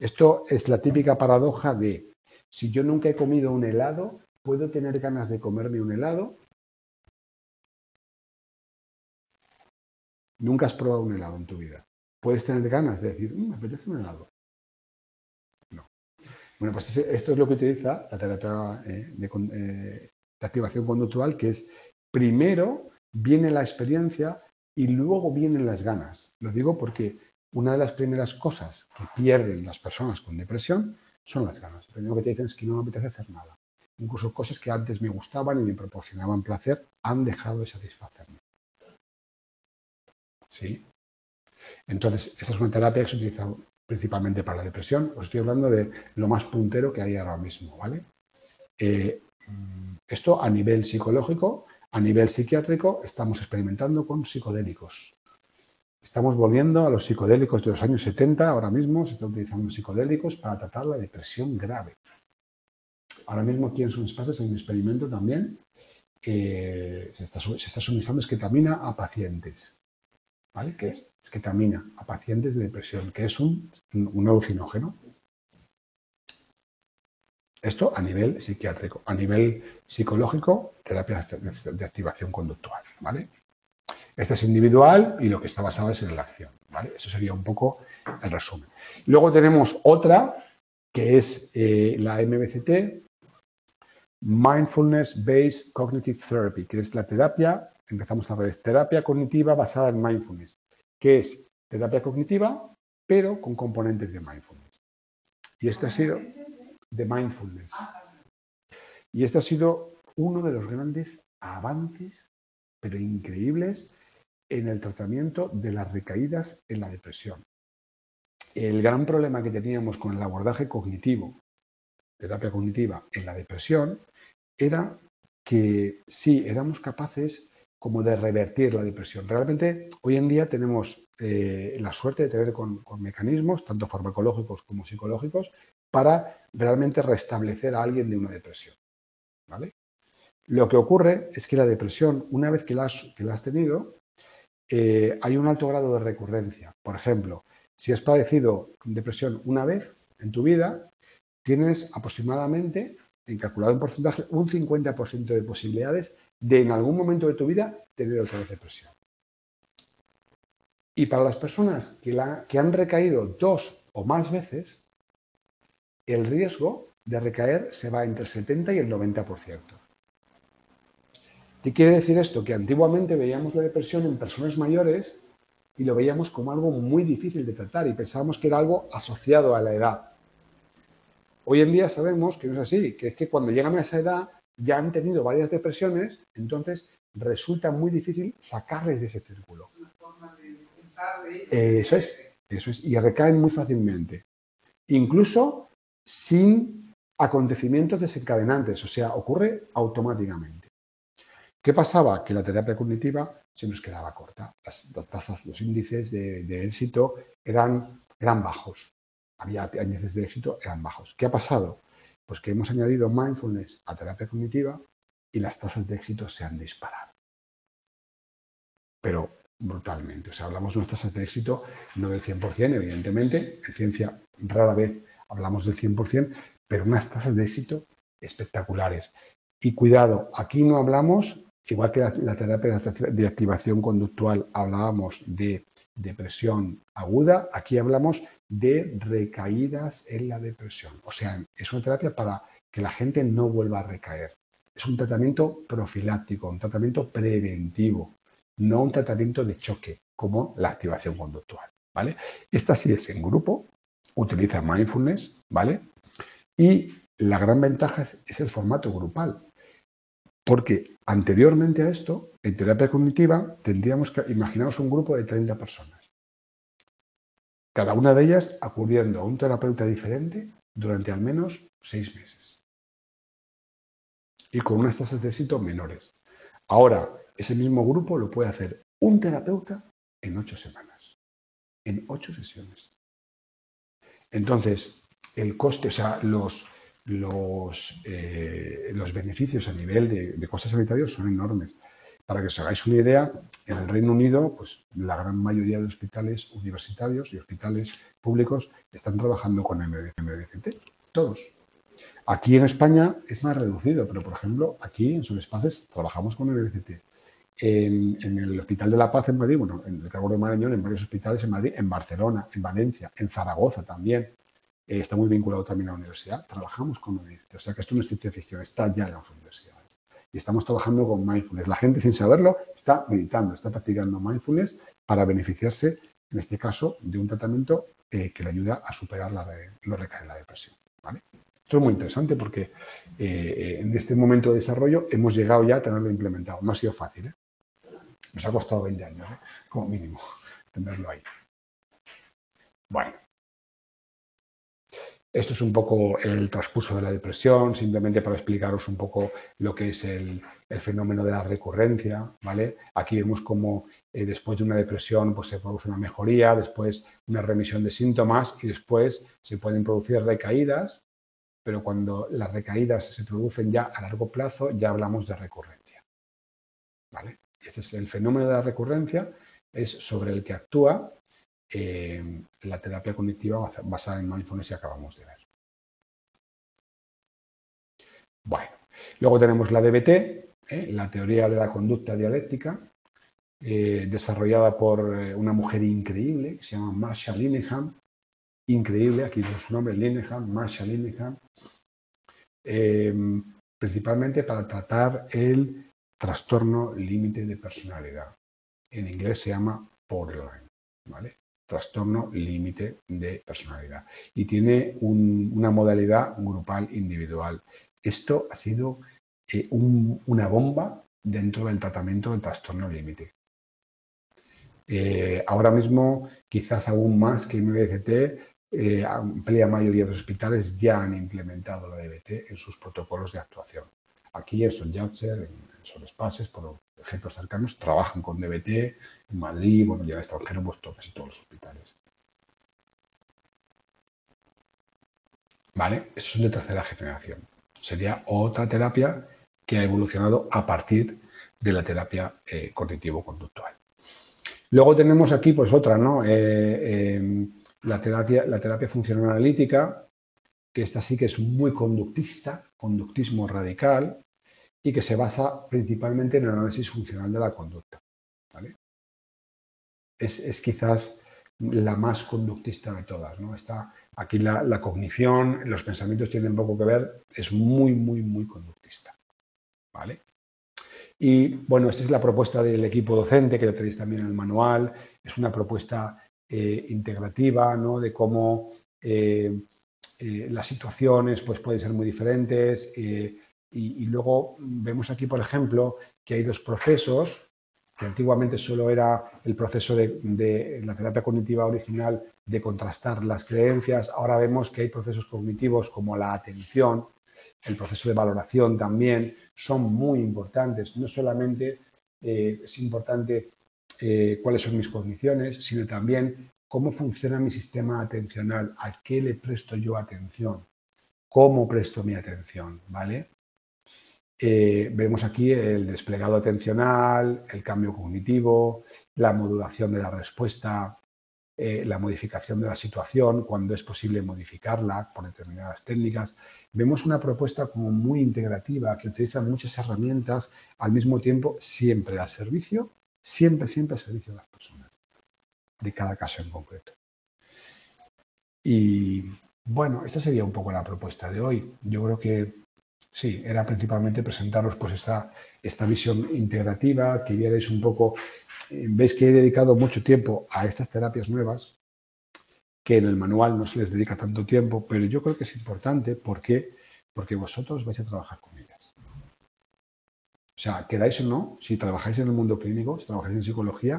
Esto es la típica paradoja de, si yo nunca he comido un helado, ¿puedo tener ganas de comerme un helado? Nunca has probado un helado en tu vida. ¿Puedes tener ganas de decir, mmm, me apetece un helado? No. Bueno, pues esto es lo que utiliza la terapia eh, de, eh, de activación conductual, que es, primero viene la experiencia y luego vienen las ganas. Lo digo porque Una de las primeras cosas que pierden las personas con depresión son las ganas. Lo primero que te dicen es que no me apetece hacer nada. Incluso cosas que antes me gustaban y me proporcionaban placer han dejado de satisfacerme. ¿Sí? Entonces, esta es una terapia que se utiliza principalmente para la depresión. Os estoy hablando de lo más puntero que hay ahora mismo, ¿vale? Eh, esto a nivel psicológico, a nivel psiquiátrico, estamos experimentando con psicodélicos. Estamos volviendo a los psicodélicos de los años setenta, ahora mismo se están utilizando psicodélicos para tratar la depresión grave. Ahora mismo aquí en Son Espases hay un experimento también que se está, se está suministrando esketamina a pacientes. ¿Vale? ¿Qué es? Esketamina a pacientes de depresión, que es un, un alucinógeno. Esto a nivel psiquiátrico, a nivel psicológico, terapia de activación conductual, ¿vale? Esta es individual y lo que está basado es en la acción, ¿vale? Eso sería un poco el resumen. Luego tenemos otra, que es eh, la M B C T, Mindfulness Based Cognitive Therapy, que es la terapia, empezamos a ver, terapia cognitiva basada en mindfulness, que es terapia cognitiva, pero con componentes de mindfulness. Y este ha sido... de mindfulness. Y este ha sido uno de los grandes avances, pero increíbles, en el tratamiento de las recaídas en la depresión. El gran problema que teníamos con el abordaje cognitivo, terapia cognitiva, en la depresión, era que sí, éramos capaces como de revertir la depresión. Realmente, hoy en día tenemos eh, la suerte de tener con, con mecanismos, tanto farmacológicos como psicológicos, para realmente restablecer a alguien de una depresión, ¿vale? Lo que ocurre es que la depresión, una vez que la has, que la has tenido, eh, hay un alto grado de recurrencia. Por ejemplo, si has padecido depresión una vez en tu vida, tienes aproximadamente, calculado en porcentaje, un cincuenta por ciento de posibilidades de en algún momento de tu vida tener otra vez depresión. Y para las personas que, la, que han recaído dos o más veces, el riesgo de recaer se va entre el setenta y el noventa por ciento. ¿Qué quiere decir esto? Que antiguamente veíamos la depresión en personas mayores y lo veíamos como algo muy difícil de tratar y pensábamos que era algo asociado a la edad. Hoy en día sabemos que no es así, que es que cuando llegan a esa edad ya han tenido varias depresiones, entonces resulta muy difícil sacarles de ese círculo. Eso es, eso es, y recaen muy fácilmente. Incluso sin acontecimientos desencadenantes, o sea, ocurre automáticamente. ¿Qué pasaba? Que la terapia cognitiva se nos quedaba corta. Las, las tasas, los índices de, de éxito eran, eran bajos. Había índices de éxito, eran bajos. ¿Qué ha pasado? Pues que hemos añadido mindfulness a terapia cognitiva y las tasas de éxito se han disparado. Pero brutalmente. O sea, hablamos de unas tasas de éxito no del cien por ciento, evidentemente. En ciencia rara vez hablamos del cien por ciento, pero unas tasas de éxito espectaculares. Y cuidado, aquí no hablamos, igual que la, la terapia de activación conductual hablábamos de depresión aguda, aquí hablamos de recaídas en la depresión. O sea, es una terapia para que la gente no vuelva a recaer. Es un tratamiento profiláctico, un tratamiento preventivo, no un tratamiento de choque, como la activación conductual, ¿vale? Esta sí es en grupo, utiliza mindfulness, ¿vale? Y la gran ventaja es, es el formato grupal, porque anteriormente a esto, en terapia cognitiva, tendríamos que imaginaros un grupo de treinta personas, cada una de ellas acudiendo a un terapeuta diferente durante al menos seis meses y con unas tasas de éxito menores. Ahora, ese mismo grupo lo puede hacer un terapeuta en ocho semanas, en ocho sesiones. Entonces, el coste, o sea, los, los, eh, los beneficios a nivel de, de costes sanitarios son enormes. Para que os hagáis una idea, en el Reino Unido, pues la gran mayoría de hospitales universitarios y hospitales públicos están trabajando con M B C T, todos. Aquí en España es más reducido, pero por ejemplo, aquí en Son Espases trabajamos con M B C T. En, en el Hospital de la Paz en Madrid, bueno, en el Cargo de Marañón, en varios hospitales en Madrid, en Barcelona, en Valencia, en Zaragoza también, eh, está muy vinculado también a la universidad, trabajamos con M B C T, o sea que esto no es ciencia ficción, está ya en las universidades. Y estamos trabajando con mindfulness, la gente sin saberlo está meditando, está practicando mindfulness para beneficiarse en este caso, de un tratamiento eh, que le ayuda a superar la, lo recae en la depresión, ¿vale? Esto es muy interesante porque eh, en este momento de desarrollo hemos llegado ya a tenerlo implementado. No ha sido fácil, ¿eh? Nos ha costado veinte años, ¿eh? Como mínimo, tenerlo ahí. Bueno. Esto es un poco el transcurso de la depresión, simplemente para explicaros un poco lo que es el, el fenómeno de la recurrencia, ¿vale? Aquí vemos cómo eh, después de una depresión pues, se produce una mejoría, después una remisión de síntomas y después se pueden producir recaídas, pero cuando las recaídas se producen ya a largo plazo ya hablamos de recurrencia, ¿vale? Este es el fenómeno de la recurrencia, es sobre el que actúa Eh, la terapia cognitiva basada en mindfulness que acabamos de ver. Bueno, luego tenemos la D B T, ¿eh? La teoría de la conducta dialéctica, eh, desarrollada por una mujer increíble que se llama Marsha Linehan, increíble, aquí tiene su nombre, Linehan, Marsha Linehan, eh, principalmente para tratar el trastorno límite de personalidad. En inglés se llama borderline, ¿vale? Trastorno límite de personalidad. Y tiene un, una modalidad grupal individual. Esto ha sido eh, un, una bomba dentro del tratamiento del trastorno límite. Eh, ahora mismo, quizás aún más que M D C T, eh, amplia mayoría de los hospitales ya han implementado la D B T en sus protocolos de actuación. Aquí en Son Llàtzer, en Son Espases, por ejemplos cercanos, trabajan con D B T en Madrid, bueno, ya en el extranjero, pues casi todos los hospitales. ¿Vale? Estos son de tercera generación. Sería otra terapia que ha evolucionado a partir de la terapia eh, cognitivo-conductual. Luego tenemos aquí, pues, otra, ¿no? Eh, eh, la terapia, la terapia funcional analítica, que esta sí que es muy conductista, conductismo radical, y que se basa principalmente en el análisis funcional de la conducta, ¿vale? Es, es quizás la más conductista de todas, ¿no? Está aquí la, la cognición, los pensamientos tienen poco que ver, es muy, muy, muy conductista, ¿vale? Y, bueno, esta es la propuesta del equipo docente, que la tenéis también en el manual, es una propuesta eh, integrativa, ¿no? De cómo eh, eh, las situaciones pues, pueden ser muy diferentes, eh, Y, y luego vemos aquí, por ejemplo, que hay dos procesos, que antiguamente solo era el proceso de, de la terapia cognitiva original de contrastar las creencias. Ahora vemos que hay procesos cognitivos como la atención, el proceso de valoración también, son muy importantes. No solamente eh, es importante eh, cuáles son mis cogniciones, sino también cómo funciona mi sistema atencional, a qué le presto yo atención, cómo presto mi atención, ¿vale? Eh, vemos aquí el desplegado atencional, el cambio cognitivo, la modulación de la respuesta, eh, la modificación de la situación, cuando es posible modificarla por determinadas técnicas. Vemos una propuesta como muy integrativa que utiliza muchas herramientas al mismo tiempo, siempre al servicio, siempre, siempre al servicio de las personas, de cada caso en concreto. Y bueno, esta sería un poco la propuesta de hoy. Yo creo que sí, era principalmente presentaros pues esta, esta visión integrativa, que vierais un poco, eh, veis que he dedicado mucho tiempo a estas terapias nuevas, que en el manual no se les dedica tanto tiempo, pero yo creo que es importante porque, porque vosotros vais a trabajar con ellas. O sea, queráis o no, si trabajáis en el mundo clínico, si trabajáis en psicología,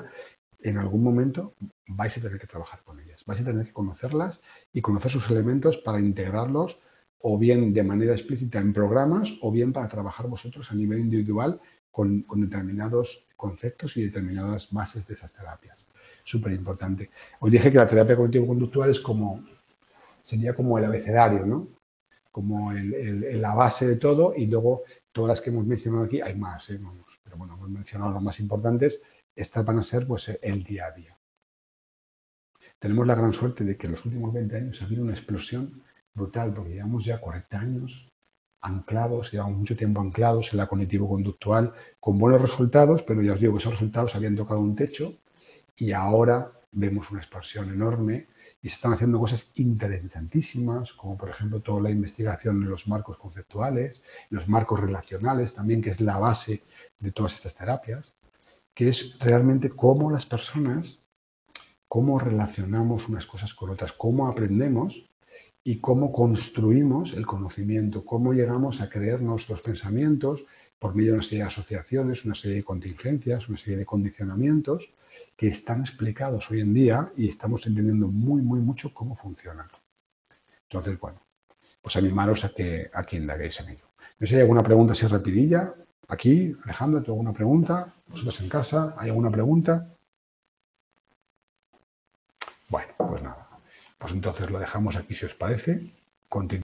en algún momento vais a tener que trabajar con ellas, vais a tener que conocerlas y conocer sus elementos para integrarlos o bien de manera explícita en programas, o bien para trabajar vosotros a nivel individual con, con determinados conceptos y determinadas bases de esas terapias. Súper importante. Os dije que la terapia cognitivo-conductual es como, sería como el abecedario, ¿no? Como el, el, la base de todo, y luego todas las que hemos mencionado aquí, hay más, ¿eh? Vamos, pero bueno, hemos mencionado las más importantes, estas van a ser pues, el día a día. Tenemos la gran suerte de que en los últimos veinte años ha habido una explosión brutal, porque llevamos ya cuarenta años anclados, llevamos mucho tiempo anclados en la cognitivo-conductual con buenos resultados, pero ya os digo que esos resultados habían tocado un techo y ahora vemos una expansión enorme y se están haciendo cosas interesantísimas, como por ejemplo toda la investigación en los marcos conceptuales, los marcos relacionales también, que es la base de todas estas terapias, que es realmente cómo las personas cómo relacionamos unas cosas con otras, cómo aprendemos y cómo construimos el conocimiento, cómo llegamos a creernos los pensamientos por medio de una serie de asociaciones, una serie de contingencias, una serie de condicionamientos que están explicados hoy en día y estamos entendiendo muy, muy mucho cómo funcionan. Entonces, bueno, pues animaros a que, a que indaguéis en ello. No sé si hay alguna pregunta así rapidilla. Aquí, Alejandro, ¿tú alguna pregunta? ¿Vosotros en casa? ¿Hay alguna pregunta? Bueno, pues nada. Pues entonces lo dejamos aquí si os parece. Continuamos.